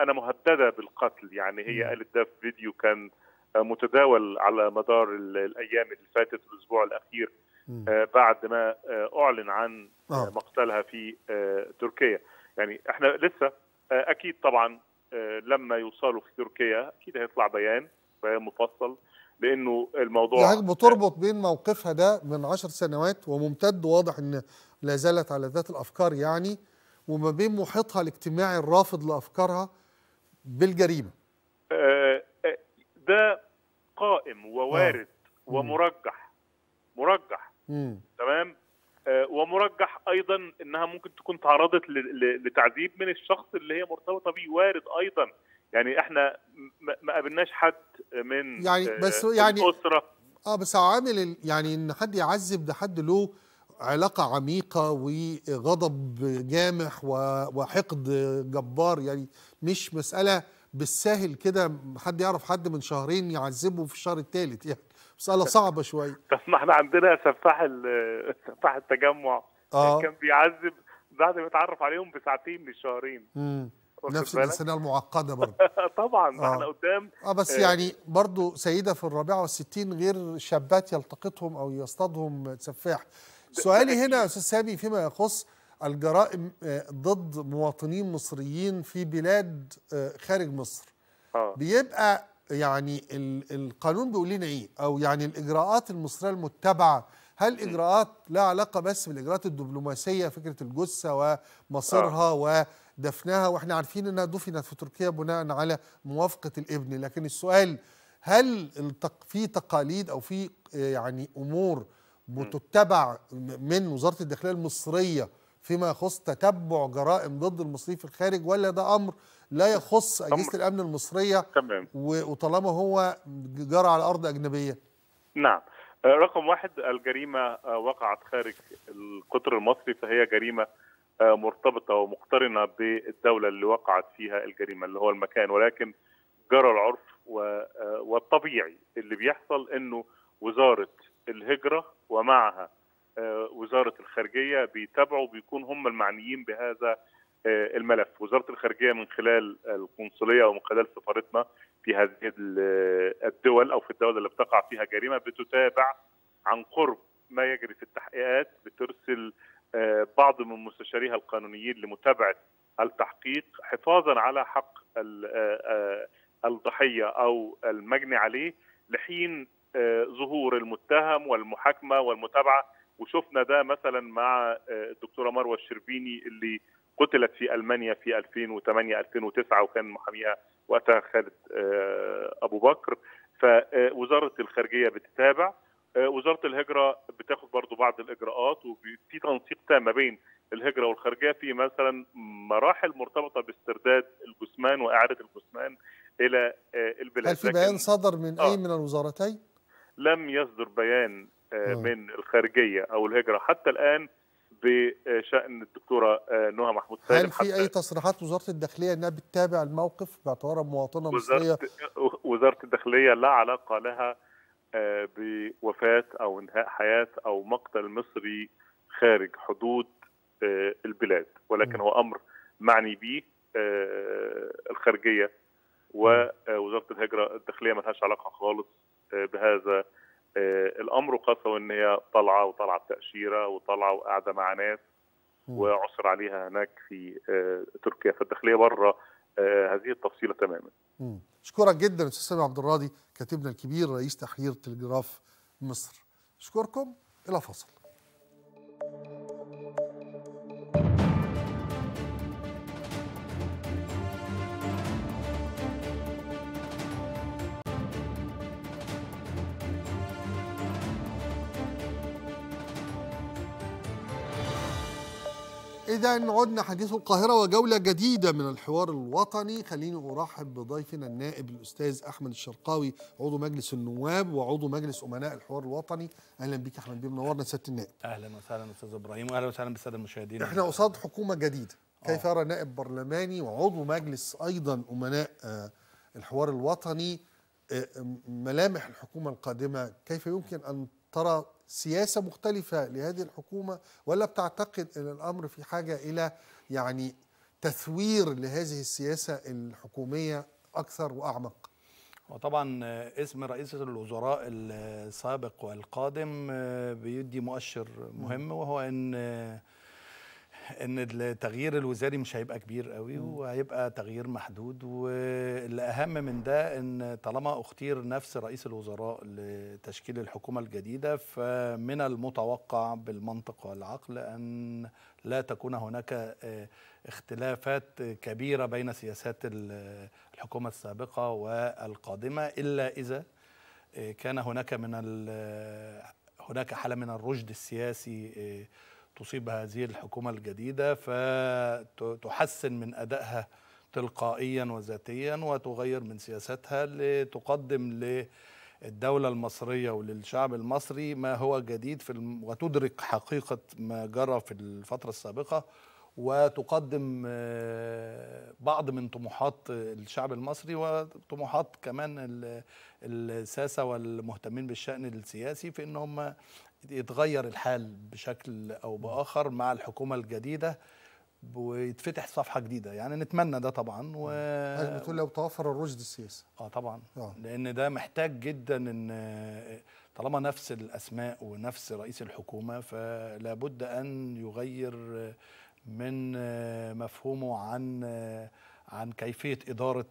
انا مهدده بالقتل. يعني هي قالت ده في فيديو كان متداول على مدار الايام اللي فاتت والاسبوع الاخير بعد ما اعلن عن مقتلها في تركيا. يعني احنا لسه اكيد طبعا لما يوصلوا في تركيا اكيد هيطلع بيان مفصل، لانه الموضوع يعني بتربط بين موقفها ده من 10 سنوات وممتد، واضح ان لا زالت على ذات الافكار يعني، وما بين محيطها الاجتماعي الرافض لافكارها بالجريمه. ده قائم ووارد ومرجح تمام، ومرجح ايضا انها ممكن تكون تعرضت لتعذيب من الشخص اللي هي مرتبطه بيه، وارد ايضا. يعني احنا ما قابلناش حد من يعني بس يعني الاسره بس عامل يعني ان حد يعذب، ده حد له علاقه عميقه وغضب جامح وحقد جبار، يعني مش مساله بالساهل كده حد يعرف حد من شهرين يعذبه في الشهر الثالث، يعني مسألة صعبة شوية. طب ما احنا عندنا سفاح التجمع كان بيعذب بعد ما يتعرف عليهم بساعتين مش شهرين. نفس الإنسانية المعقدة برضه. طبعا احنا قدام بس يعني برضه سيدة في الرابعة والستين غير شابات يلتقطهم أو يصطادهم سفاح. سؤالي هنا يا أستاذ سامي فيما يخص الجرائم ضد مواطنين مصريين في بلاد خارج مصر. بيبقى يعني القانون بيقول لنا ايه، او يعني الاجراءات المصريه المتبعه، هل اجراءات لها علاقه بس بالاجراءات الدبلوماسيه، فكره الجثه ومصيرها ودفنها، واحنا عارفين انها دفنت في تركيا بناء على موافقه الابن، لكن السؤال هل في تقاليد او في يعني امور بتتبع من وزاره الداخليه المصريه فيما يخص تتبع جرائم ضد المصريين في الخارج، ولا ده امر لا يخص أجهزة الأمن المصرية؟ تمام. وطالما هو جرى على أرض أجنبية. نعم، رقم واحد، الجريمة وقعت خارج القطر المصري، فهي جريمة مرتبطة ومقترنة بالدولة اللي وقعت فيها الجريمة اللي هو المكان، ولكن جرى العرف والطبيعي اللي بيحصل إنه وزارة الهجرة ومعها وزارة الخارجية بيتابعوا، بيكون هم المعنيين بهذا الملف. وزارة الخارجية من خلال القنصلية ومن خلال سفارتنا في هذه الدول أو في الدولة اللي بتقع فيها جريمة بتتابع عن قرب ما يجري في التحقيقات، بترسل بعض من مستشاريها القانونيين لمتابعة التحقيق حفاظا على حق الضحية أو المجني عليه لحين ظهور المتهم والمحاكمة والمتابعة. وشفنا ده مثلا مع الدكتورة مروة الشربيني اللي قتلت في ألمانيا في 2008-2009 وكان محاميها وقتها خالد أبو بكر. فوزارة الخارجية بتتابع، وزارة الهجرة بتاخد برضو بعض الإجراءات، وفي تنسيق تام بين الهجرة والخارجية في مثلا مراحل مرتبطة باسترداد الجثمان وإعادة الجثمان إلى البلاد. هل في بيان صدر من أي من الوزارتين؟ لم يصدر بيان من الخارجية أو الهجرة حتى الآن بشأن الدكتورة نهى محمود سالم. هل في أي تصريحات وزارة الداخلية أنها بتتابع الموقف باعتبارها مواطنة مصرية؟ وزارة الداخلية لا علاقة لها بوفاة أو انهاء حياة أو مقتل مصري خارج حدود البلاد، ولكن هو أمر معني به الخارجية ووزارة الهجرة. الداخلية ما لهاش علاقة خالص بهذا الأمر، وخاصة وأن هي طالعة بتأشيرة وطالعة وقاعدة مع ناس وعثر عليها هناك في تركيا، فالداخلية بره هذه التفصيلة تماما. أشكرك جدا أستاذ سامي عبد الراضي كاتبنا الكبير رئيس تحرير تلجراف مصر. أشكركم، إلى فاصل. إذا عدنا حديث القاهرة وجولة جديدة من الحوار الوطني. خليني أرحب بضيفنا النائب الأستاذ أحمد الشرقاوي عضو مجلس النواب وعضو مجلس أمناء الحوار الوطني. أهلا بك يا أحمد بيه، منورنا سيادة النائب. أهلا وسهلا أستاذ إبراهيم، وأهلا وسهلا بالسادة المشاهدين. إحنا قصاد حكومة جديدة، كيف يرى نائب برلماني وعضو مجلس أيضا أمناء الحوار الوطني ملامح الحكومة القادمة؟ كيف يمكن أن ترى سياسة مختلفة لهذه الحكومة، ولا بتعتقد أن الأمر في حاجة إلى يعني تثوير لهذه السياسة الحكومية أكثر وأعمق؟ وطبعا اسم رئيس الوزراء السابق والقادم بيدي مؤشر مهم، وهو ان التغيير الوزاري مش هيبقى كبير قوي، وهيبقى تغيير محدود. والاهم من ده ان طالما اختير نفس رئيس الوزراء لتشكيل الحكومه الجديده، فمن المتوقع بالمنطق والعقل ان لا تكون هناك اختلافات كبيره بين سياسات الحكومه السابقه والقادمه، الا اذا كان هناك هناك حاله من الرشد السياسي تصيب هذه الحكومة الجديدة، فتحسن من أدائها تلقائيا وذاتيا وتغير من سياساتها لتقدم للدولة المصرية وللشعب المصري ما هو جديد وتدرك حقيقة ما جرى في الفترة السابقة، وتقدم بعض من طموحات الشعب المصري وطموحات كمان الساسة والمهتمين بالشأن السياسي في إن هم يتغير الحال بشكل أو بآخر مع الحكومة الجديدة ويتفتح صفحة جديدة. يعني نتمنى ده طبعا. أنا بتقول لو توفر الرشد السياسي طبعا لأن ده محتاج جدا، إن طالما نفس الأسماء ونفس رئيس الحكومة فلا بد أن يغير من مفهومه عن كيفية إدارة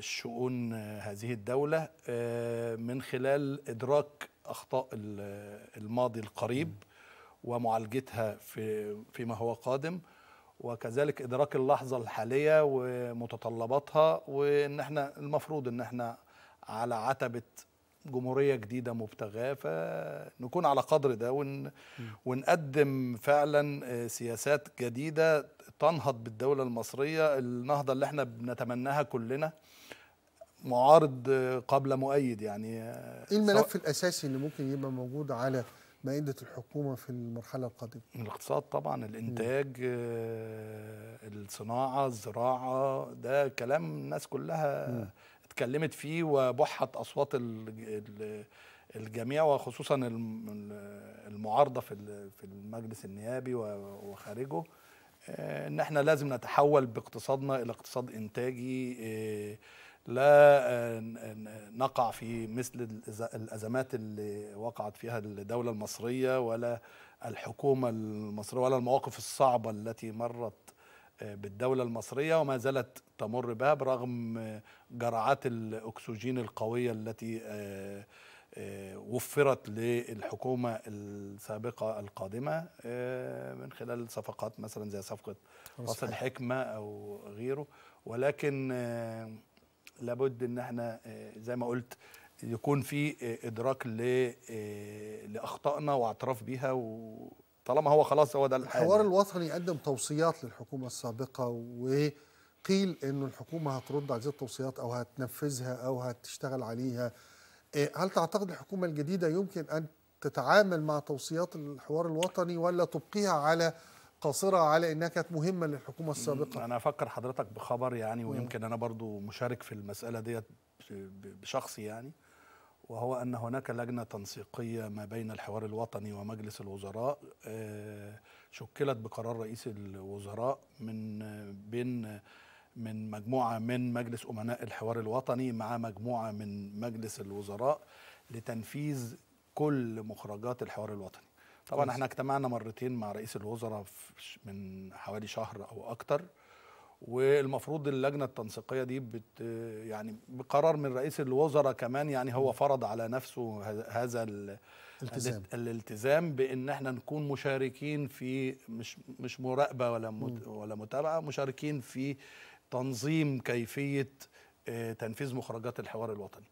شؤون هذه الدولة من خلال إدراك أخطاء الماضي القريب ومعالجتها فيما هو قادم، وكذلك إدراك اللحظة الحالية ومتطلباتها، وإن احنا المفروض إن احنا على عتبة جمهورية جديدة مبتغاة، فنكون على قدر ده ونقدم فعلا سياسات جديدة تنهض بالدولة المصرية النهضة اللي احنا بنتمناها كلنا، معارض قبل مؤيد. يعني ايه الملف الاساسي اللي ممكن يبقى موجود على مائدة الحكومة في المرحلة القادمة؟ الاقتصاد طبعا، الانتاج، الصناعة، الزراعة، ده كلام الناس كلها اتكلمت فيه وبحت اصوات الجميع، وخصوصا المعارضة في المجلس النيابي وخارجه، ان احنا لازم نتحول باقتصادنا الى اقتصاد انتاجي، لا نقع في مثل الأزمات اللي وقعت فيها الدولة المصرية ولا الحكومة المصرية ولا المواقف الصعبة التي مرت بالدولة المصرية وما زالت تمر بها برغم جرعات الأكسجين القوية التي وفرت للحكومة السابقة القادمة من خلال صفقات مثلا زي صفقة راس الحكمة أو غيره. ولكن لابد أن احنا زي ما قلت يكون في إدراك لأخطائنا واعتراف بيها، وطالما هو خلاص هو ده الحال. الحوار الوطني قدم توصيات للحكومة السابقة وقيل أن الحكومة هترد على هذه التوصيات أو هتنفذها أو هتشتغل عليها. هل تعتقد الحكومة الجديدة يمكن أن تتعامل مع توصيات الحوار الوطني ولا تبقيها على قاصرة على أنها كانت مهمة للحكومة السابقة؟ أنا أفكر حضرتك بخبر يعني، ويمكن أنا برضو مشارك في المسألة ديت بشخصي يعني، وهو أن هناك لجنة تنسيقية ما بين الحوار الوطني ومجلس الوزراء شكلت بقرار رئيس الوزراء من مجموعة من مجلس أمناء الحوار الوطني مع مجموعة من مجلس الوزراء لتنفيذ كل مخرجات الحوار الوطني. طبعا احنا اجتمعنا مرتين مع رئيس الوزراء من حوالي شهر أو أكتر، والمفروض اللجنة التنسيقية دي يعني بقرار من رئيس الوزراء كمان يعني هو فرض على نفسه هذا الالتزام بان احنا نكون مشاركين في مش مراقبة ولا متابعة، مشاركين في تنظيم كيفية تنفيذ مخرجات الحوار الوطني.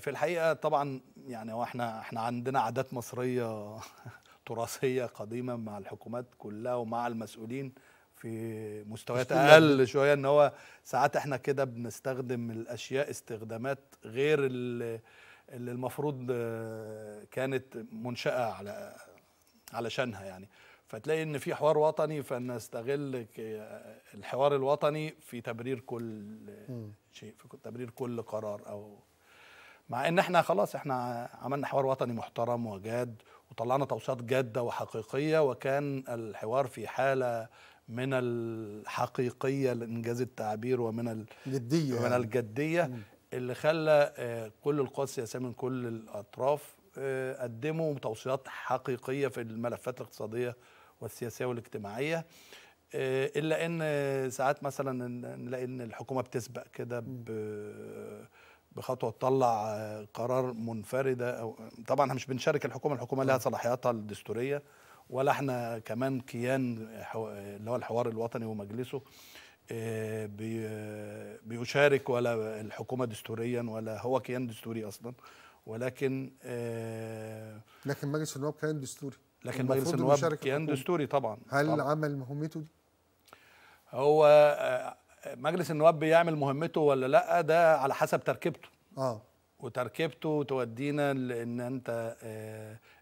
في الحقيقة طبعا يعني احنا عندنا عادات مصرية تراثية قديمة مع الحكومات كلها ومع المسؤولين في مستويات اقل شويه، ان هو ساعات احنا كده بنستخدم الاشياء استخدامات غير اللي المفروض كانت منشأة علشانها يعني. فتلاقي ان في حوار وطني فنستغل الحوار الوطني في تبرير كل شيء، في تبرير كل قرار، او مع ان احنا خلاص احنا عملنا حوار وطني محترم وجاد وطلعنا توصيات جادة وحقيقية، وكان الحوار في حالة من الحقيقية لإنجاز التعبير ومن الجدية ومن الجدية اللي خلى كل القوى السياسية من كل الأطراف قدموا توصيات حقيقية في الملفات الاقتصادية والسياسية والاجتماعية. إلا إن ساعات مثلا نلاقي إن الحكومة بتسبق كده بخطوة تطلع قرار منفردة. أو طبعا احنا مش بنشارك الحكومة لها صلاحياتها الدستورية، ولا احنا كمان كيان اللي هو الحوار الوطني ومجلسه بيشارك ولا الحكومة دستوريا ولا هو كيان دستوري أصلا. لكن مجلس النواب كيان دستوري، لكن مجلس النواب كيان دستوري طبعا. هل عمل مهمته دي؟ هو مجلس النواب بيعمل مهمته ولا لا؟ ده على حسب تركيبته. وتركيبته تودينا لان انت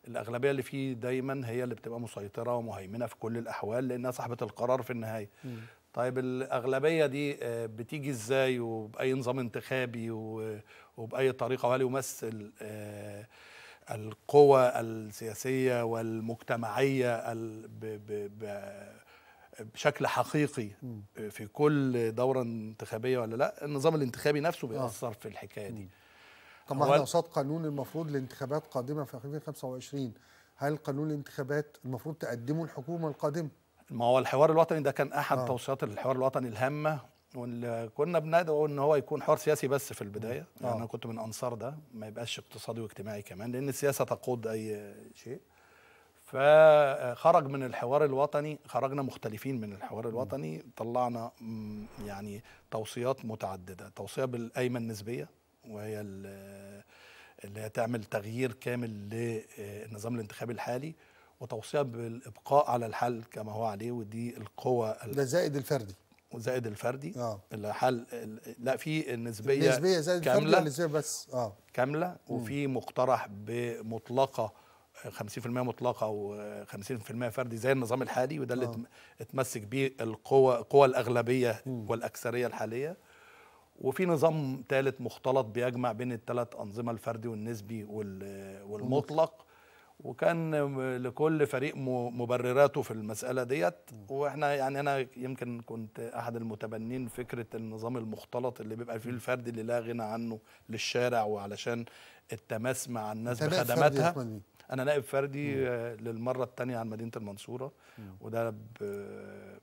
الاغلبيه اللي فيه دايما هي اللي بتبقى مسيطره ومهيمنه في كل الاحوال لانها صاحبه القرار في النهايه. طيب الاغلبيه دي بتيجي ازاي وباي نظام انتخابي وباي طريقه، وهل يمثل القوى السياسيه والمجتمعيه بشكل حقيقي في كل دوره انتخابيه ولا لا؟ النظام الانتخابي نفسه بيأثر في الحكايه دي. طبعا احنا قصاد قانون المفروض لانتخابات قادمه في 2025، هل قانون الانتخابات المفروض تقدمه الحكومه القادمه؟ ما هو الحوار الوطني ده كان احد توصيات الحوار الوطني الهامه، واللي كنا بندعو ان هو يكون حوار سياسي بس في البدايه. يعني انا كنت من انصار ده، ما يبقاش اقتصادي واجتماعي كمان، لان السياسه تقود اي شيء. فخرج من الحوار الوطني، خرجنا مختلفين من الحوار الوطني، طلعنا يعني توصيات متعدده، توصيه بالقايمه النسبيه وهي اللي هتعمل تغيير كامل للنظام الانتخابي الحالي، وتوصية بالإبقاء على الحل كما هو عليه، ودي القوة ده زائد الفردي وزائد الفردي الحل. لا، في النسبية زائد كاملة الفردي بس كاملة، وفي مقترح بمطلقة 50% مطلقة و50% فردي زي النظام الحالي، وده اللي اتمسك بيه قوى الأغلبية والأكثرية الحالية. وفي نظام ثالث مختلط بيجمع بين الثلاث أنظمة، الفردي والنسبي والمطلق، وكان لكل فريق مبرراته في المسألة ديت. واحنا يعني أنا يمكن كنت أحد المتبنين فكرة النظام المختلط اللي بيبقى فيه الفردي اللي لا غنى عنه للشارع وعلشان التماس مع الناس بخدماتها. أنا نائب فردي للمرة الثانية عن مدينة المنصورة، وده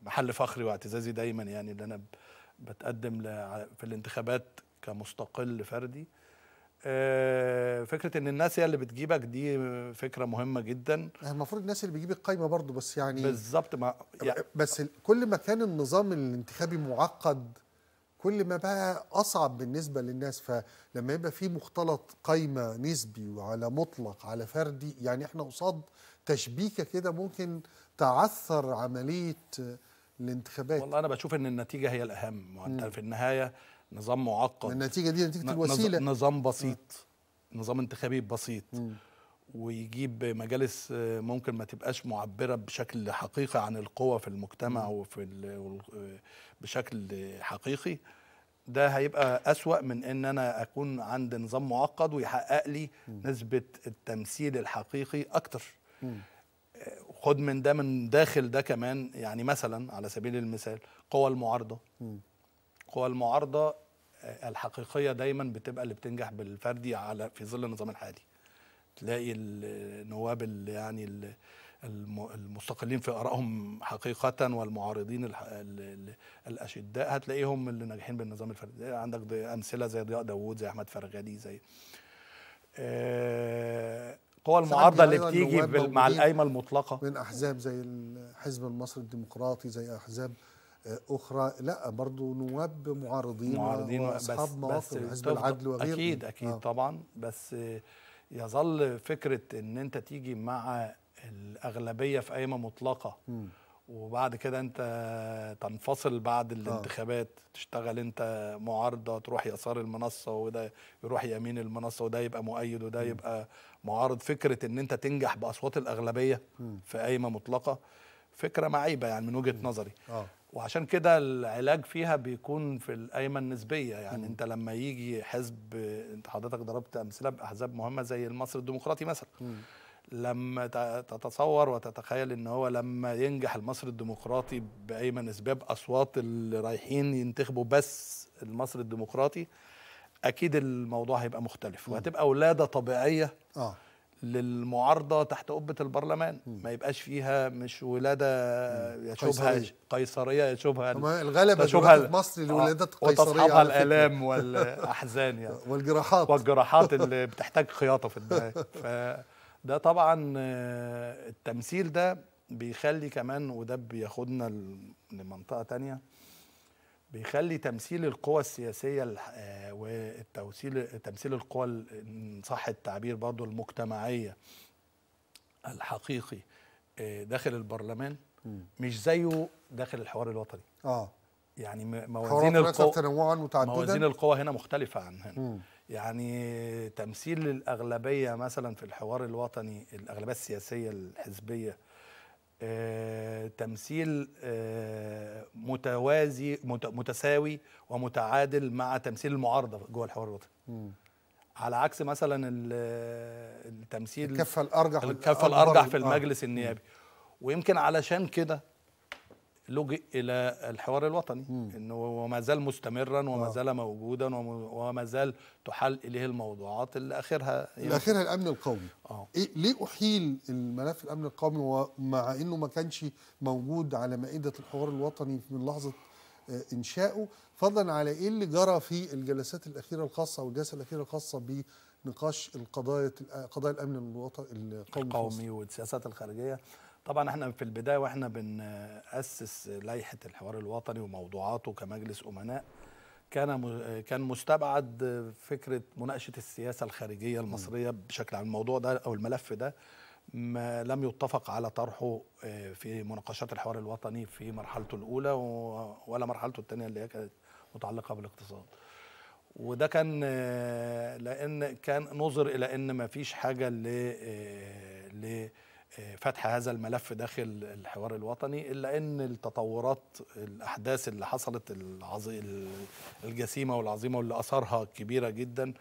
محل فخري واعتزازي دايما يعني، اللي أنا بتقدم في الانتخابات كمستقل فردي. فكرة ان الناس هي اللي بتجيبك دي فكرة مهمة جدا. المفروض الناس اللي بيجيب القايمة برضو، بس يعني بالظبط يعني بس كل ما كان النظام الانتخابي معقد كل ما بقى أصعب بالنسبة للناس، فلما يبقى في مختلط قايمة نسبي وعلى مطلق على فردي، يعني احنا قصاد تشبيكة كده ممكن تعثر عملية الانتخابات. والله أنا بشوف إن النتيجة هي الأهم، وأنت في النهاية نظام معقد، النتيجة دي نتيجة الوسيلة، نظام بسيط، نظام انتخابي بسيط، ويجيب مجالس ممكن ما تبقاش معبرة بشكل حقيقي عن القوة في المجتمع وفي بشكل حقيقي. ده هيبقى أسوأ من إن أنا أكون عند نظام معقد ويحقق لي نسبة التمثيل الحقيقي أكتر. خد من ده من داخل ده كمان، يعني مثلا على سبيل المثال قوى المعارضة، قوى المعارضة الحقيقية دايما بتبقى اللي بتنجح بالفردي على في ظل النظام الحالي. تلاقي النواب يعني المستقلين في آرائهم حقيقة والمعارضين الأشداء هتلاقيهم اللي ناجحين بالنظام الفردي. عندك أمثلة زي ضياء داوود، زي أحمد فرغالي، زي قوى المعارضة اللي بتيجي مع القايمة المطلقة من أحزاب زي الحزب المصري الديمقراطي، زي أحزاب أخرى، لا برضو نواب معارضين وأصحاب مواقف، حزب العدل وغيره. أكيد أكيد طبعا، بس يظل فكرة إن أنت تيجي مع الأغلبية في قايمة مطلقة وبعد كده أنت تنفصل بعد الانتخابات، تشتغل أنت معارضة تروح يسار المنصة وده يروح يمين المنصة وده يبقى مؤيد وده يبقى معارض. فكرة إن أنت تنجح بأصوات الأغلبية في قايمة مطلقة فكرة معيبة يعني من وجهة نظري. وعشان كده العلاج فيها بيكون في القايمة النسبية، يعني انت لما يجي حزب، انت حضرتك ضربت امثلة باحزاب مهمة زي المصري الديمقراطي مثلا، لما تتصور وتتخيل ان هو لما ينجح المصري الديمقراطي بقايمة نسبية باصوات اللي رايحين ينتخبوا بس المصري الديمقراطي، اكيد الموضوع هيبقى مختلف وهتبقى ولادة طبيعية للمعارضة تحت قبة البرلمان، ما يبقاش فيها مش ولادة يشوبها قيصرية، يشوبها الغلبة في مصر لولادات قيصرية وتصحبها الآلام والأحزان يعني والجراحات اللي بتحتاج خياطة في النهاية. فده طبعا التمثيل ده بيخلي كمان، وده بياخدنا لمنطقة تانية، بيخلي تمثيل القوى السياسية وتمثيل القوى إن صح التعبير برضو المجتمعية الحقيقي داخل البرلمان مش زيه داخل الحوار الوطني. يعني موازين القوى هنا مختلفة عن هنا. يعني تمثيل الأغلبية مثلا في الحوار الوطني، الأغلبية السياسية الحزبية، تمثيل متوازي متساوي ومتعادل مع تمثيل المعارضة جوه الحوار الوطني، على عكس مثلا التمثيل الكفة الأرجح في المجلس النيابي. ويمكن علشان كده لجئ إلى الحوار الوطني، إنه وما زال مستمرا وما زال موجودا وما زال تحال إليه الموضوعات اللي آخرها يعني آخرها الأمن القومي. إيه ليه أحيل الملف الأمن القومي ومع إنه ما كانش موجود على مائدة الحوار الوطني من لحظة إنشائه، فضلا على إيه اللي جرى في الجلسات الأخيرة الخاصة أو الجلسة الأخيرة الخاصة بنقاش قضايا الأمن القومي والسياسات الخارجية؟ طبعا احنا في البدايه واحنا بنأسس لائحه الحوار الوطني وموضوعاته كمجلس امناء كان مستبعد فكره مناقشه السياسه الخارجيه المصريه بشكل عام. الموضوع ده او الملف ده ما لم يتفق على طرحه في مناقشات الحوار الوطني في مرحلته الاولى ولا مرحلته الثانيه اللي هي كانت متعلقه بالاقتصاد. وده كان لان كان نظر الى ان ما فيش حاجه فتح هذا الملف داخل الحوار الوطني، إلا أن التطورات الأحداث اللي حصلت الجسيمة والعظيمة واللي أثارها كبيرة جدا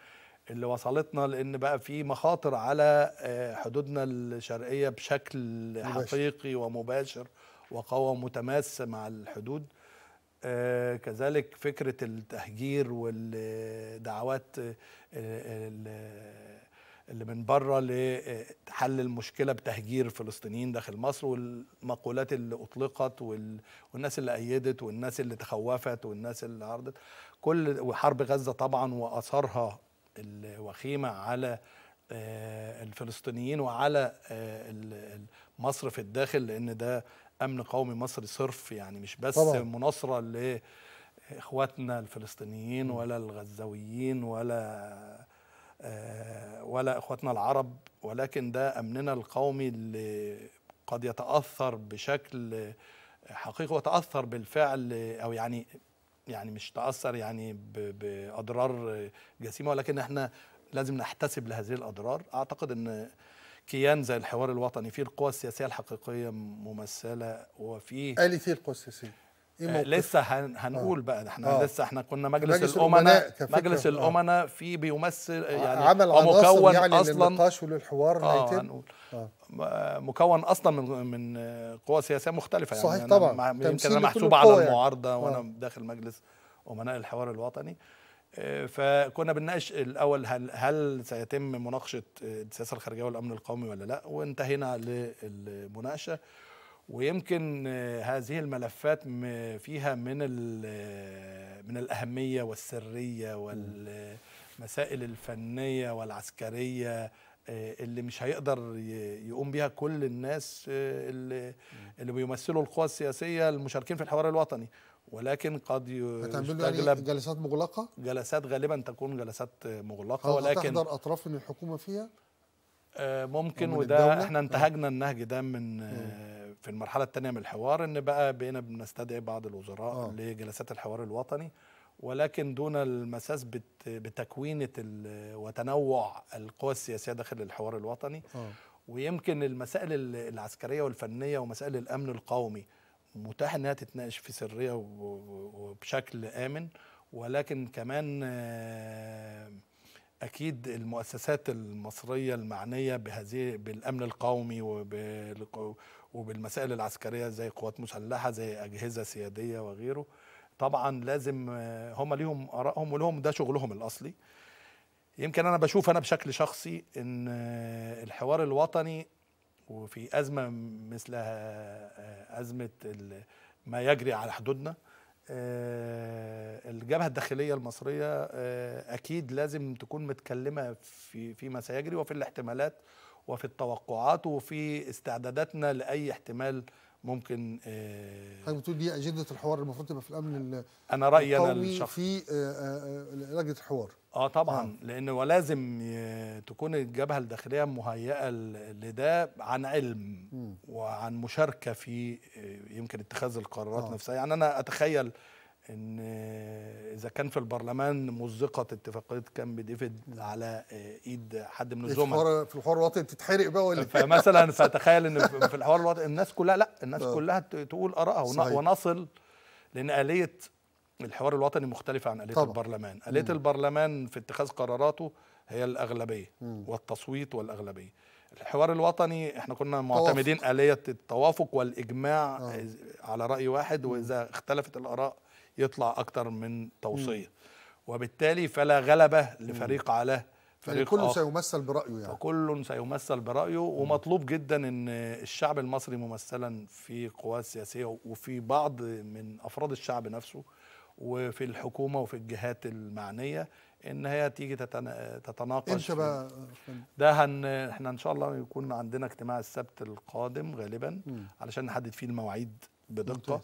اللي وصلتنا لأن بقى في مخاطر على حدودنا الشرقية بشكل حقيقي ومباشر وقوى متماسة مع الحدود. كذلك فكرة التهجير والدعوات اللي من بره لحل المشكله بتهجير فلسطينيين داخل مصر، والمقولات اللي اطلقت والناس اللي ايدت والناس اللي تخوفت والناس اللي عرضت وحرب غزه طبعا واثارها الوخيمة على الفلسطينيين وعلى مصر في الداخل، لأن ده أمن قومي مصري صرف، يعني مش بس طبعا مناصرة لإخواتنا الفلسطينيين ولا الغزاويين ولا إخواتنا العرب، ولكن ده أمننا القومي اللي قد يتأثر بشكل حقيقي وتأثر بالفعل، أو يعني مش تأثر يعني بأضرار جسيمة، ولكن احنا لازم نحتسب لهذه الأضرار. أعتقد أن كيان زي الحوار الوطني فيه القوى السياسية الحقيقية ممثلة، وفيه قالت ايه القوى السياسية؟ لسه هنقول بقى احنا لسه احنا كنا مجلس الأمناء، مجلس الأمناء فيه بيمثل يعني عمل عناصر يعني للنقاش وللحوار هنقول مكون اصلا من قوى سياسية مختلفة، يعني صحيح طبعا يمكن انا محسوب على المعارضة وانا داخل مجلس أمناء الحوار الوطني. فكنا بنناقش الاول هل سيتم مناقشه السياسه الخارجيه والامن القومي ولا لا، وانتهينا للمناقشه. ويمكن هذه الملفات فيها من الاهميه والسريه والمسائل الفنيه والعسكريه اللي مش هيقدر يقوم بيها كل الناس اللي بيمثلوا القوى السياسيه المشاركين في الحوار الوطني، ولكن قد يستغلب جلسات مغلقة؟ جلسات غالبا تكون جلسات مغلقة، ولكن تحضر أطراف من الحكومة فيها؟ ممكن، وده احنا انتهجنا النهج ده من في المرحلة الثانية من الحوار، ان بقينا بنستدعي بعض الوزراء لجلسات الحوار الوطني، ولكن دون المساس بتكوينة وتنوع القوى السياسية داخل الحوار الوطني. ويمكن المسائل العسكرية والفنية ومسائل الأمن القومي متاح انها تتناقش في سريه وبشكل امن، ولكن كمان اكيد المؤسسات المصريه المعنيه بهذه بالامن القومي وبالمسائل العسكريه زي قوات مسلحه زي اجهزه سياديه وغيره، طبعا لازم هم ليهم ارائهم ولهم ده شغلهم الاصلي. يمكن انا بشوف بشكل شخصي ان الحوار الوطني وفي أزمة مثل أزمة ما يجري على حدودنا، الجبهة الداخلية المصرية أكيد لازم تكون متكلمة فيما سيجري وفي الاحتمالات وفي التوقعات وفي استعداداتنا لأي احتمال ممكن. حضرتك بتقول دي أجندة الحوار المفروض تبقى في الأمن أنا رأيي أنا الشخصي في لجنة الحوار. طبعا لأن ولازم تكون الجبهة الداخلية مهيئة لده عن علم وعن مشاركة في يمكن اتخاذ القرارات نفسها. يعني أنا أتخيل إن إذا كان في البرلمان مزقة اتفاقية كامب ديفيد على إيد حد من الزملاء في الحوار الوطني تتحرق بقى ولا فمثلا سأتخيل إن في الحوار الوطني الناس كلها الناس كلها تقول آرائها ونصل، لأن آلية الحوار الوطني مختلفة عن آلية البرلمان. آلية البرلمان في اتخاذ قراراته هي الأغلبية والتصويت والأغلبية. الحوار الوطني احنا كنا معتمدين آلية التوافق والإجماع على رأي واحد، وإذا اختلفت الآراء يطلع أكتر من توصية، وبالتالي فلا غلبة لفريق على فريق آخر، كل سيمثل برأيه يعني. فكل سيمثل برأيه، ومطلوب جدا أن الشعب المصري ممثلا في قوى سياسية وفي بعض من أفراد الشعب نفسه وفي الحكومة وفي الجهات المعنية إن هي تيجي تتناقش. ده احنا إن شاء الله يكون عندنا اجتماع السبت القادم غالبا علشان نحدد فيه المواعيد بدقة.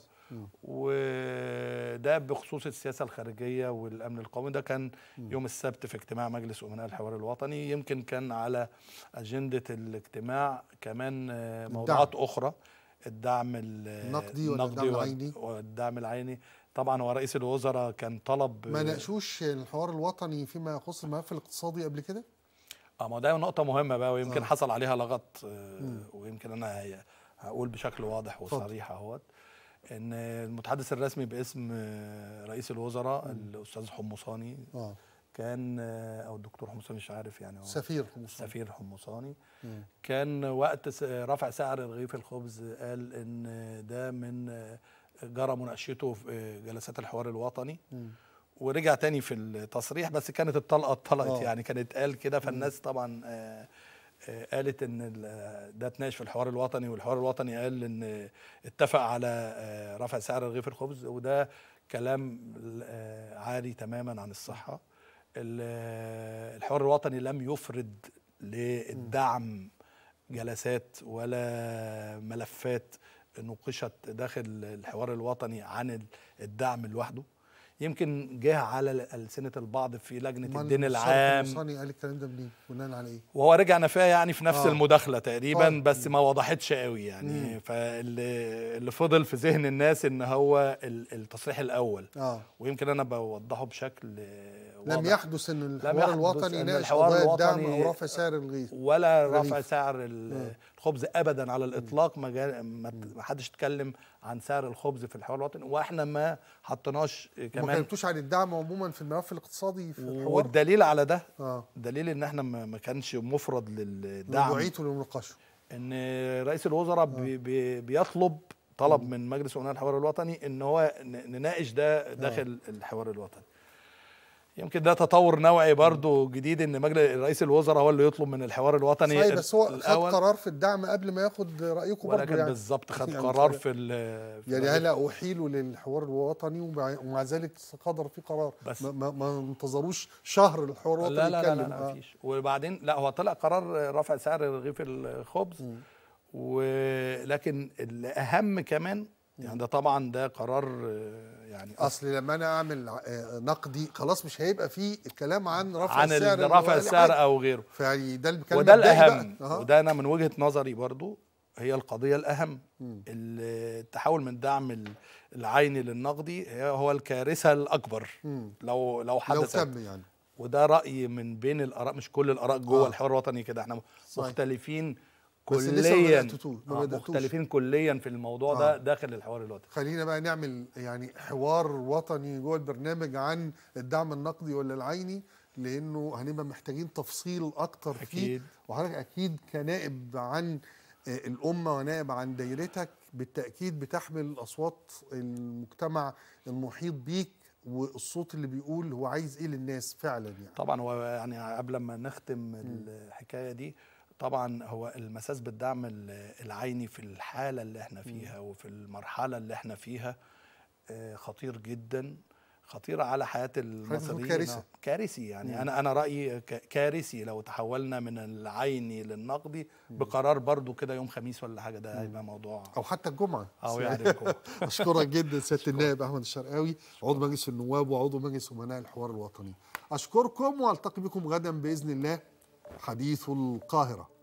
وده بخصوص السياسة الخارجية والأمن القومي. ده كان يوم السبت في اجتماع مجلس أمناء الحوار الوطني. يمكن كان على أجندة الاجتماع كمان موضوعات أخرى، الدعم النقدي والدعم العيني. طبعا هو رئيس الوزراء كان طلب ما ناقشوش الحوار الوطني فيما يخص الملف الاقتصادي قبل كده. ما ده نقطة مهمة بقى، ويمكن حصل عليها لغط، ويمكن أنا هقول بشكل واضح وصريح اهوت إن المتحدث الرسمي باسم رئيس الوزراء الأستاذ حمصاني كان، أو الدكتور حمصاني مش عارف يعني، سفير حمصاني كان وقت رفع سعر رغيف الخبز قال إن ده من جرى مناقشته في جلسات الحوار الوطني، ورجع تاني في التصريح، بس كانت الطلقة اتطلقت يعني كانت قال كده. فالناس طبعا قالت ان ده اتناقش في الحوار الوطني، والحوار الوطني قال ان اتفق على رفع سعر رغيف الخبز، وده كلام عاري تماما عن الصحة. الحوار الوطني لم يفرد للدعم جلسات ولا ملفات نوقشت داخل الحوار الوطني عن الدعم لوحده. يمكن جه على ألسنة البعض في لجنة الدين العام. حمصاني قال الكلام ده منين؟ بناء على ايه؟ وهو رجع نفاه يعني في نفس المداخلة تقريبا، بس ما وضحتش قوي يعني. فاللي فضل في ذهن الناس ان هو التصريح الأول، ويمكن أنا بوضحه بشكل واضح. لم يحدث ان الحوار الوطني يناقش قضايا الدعم أو رفع سعر الغيث ولا رفع سعر الخبز أبدا على الإطلاق. ما حدش اتكلم عن سعر الخبز في الحوار الوطني، واحنا ما حطيناش كمان، ما اتكلمتوش عن الدعم عموما في الملف الاقتصادي في الحوار. والدليل على ده الدليل ان احنا ما كانش مفرد للدعم موضوعيته للنقاش، ان رئيس الوزراء بيطلب طلب من مجلس امناء الحوار الوطني ان هو نناقش ده داخل الحوار الوطني. يمكن ده تطور نوعي برضو جديد، ان مجلس رئيس الوزراء هو اللي يطلب من الحوار الوطني. صحيح، بس هو خد قرار في الدعم قبل ما ياخد رايكم برضو يعني. بالظبط، خد قرار في يعني هلا احيلوا للحوار الوطني ومع ذلك صدر في قرار، بس ما انتظروش شهر للحوار الوطني يتكلم. لا مفيش. وبعدين لا، هو طلع قرار رفع سعر رغيف الخبز، ولكن الأهم كمان يعني ده طبعا ده قرار يعني اصل لما انا اعمل نقدي خلاص مش هيبقى فيه الكلام عن رفع السعر او غيره. فيعني ده الكلام، وده الاهم، وده انا من وجهه نظري برضو هي القضيه الاهم. التحول من دعم العيني للنقدي هو الكارثه الاكبر لو حدث يعني. وده راي من بين الاراء، مش كل الاراء جوه الحوار الوطني كده، احنا مختلفين كليا، مختلفين كليا في الموضوع ده داخل الحوار الوطني. خلينا بقى نعمل يعني حوار وطني جوه البرنامج عن الدعم النقدي ولا العيني، لانه هنبقى محتاجين تفصيل اكتر فيه. وحضرتك اكيد كنائب عن الامه ونائب عن دايرتك بالتاكيد بتحمل اصوات المجتمع المحيط بيك، والصوت اللي بيقول هو عايز ايه للناس فعلا يعني. طبعا هو يعني قبل ما نختم الحكايه دي، طبعا هو المساس بالدعم العيني في الحالة اللي احنا فيها وفي المرحلة اللي احنا فيها خطير جدا، خطير على حياة المصريين، كارثي يعني. انا رأيي كارثي لو تحولنا من العيني للنقدي بقرار برضو كده يوم خميس ولا حاجة، ده هيبقى موضوع او حتى الجمعة او يعني الجمعة. اشكرك جدا سيادة النائب احمد الشرقاوي، عضو مجلس النواب وعضو مجلس امناء الحوار الوطني. اشكركم والتقي بكم غدا باذن الله. حديث القاهرة.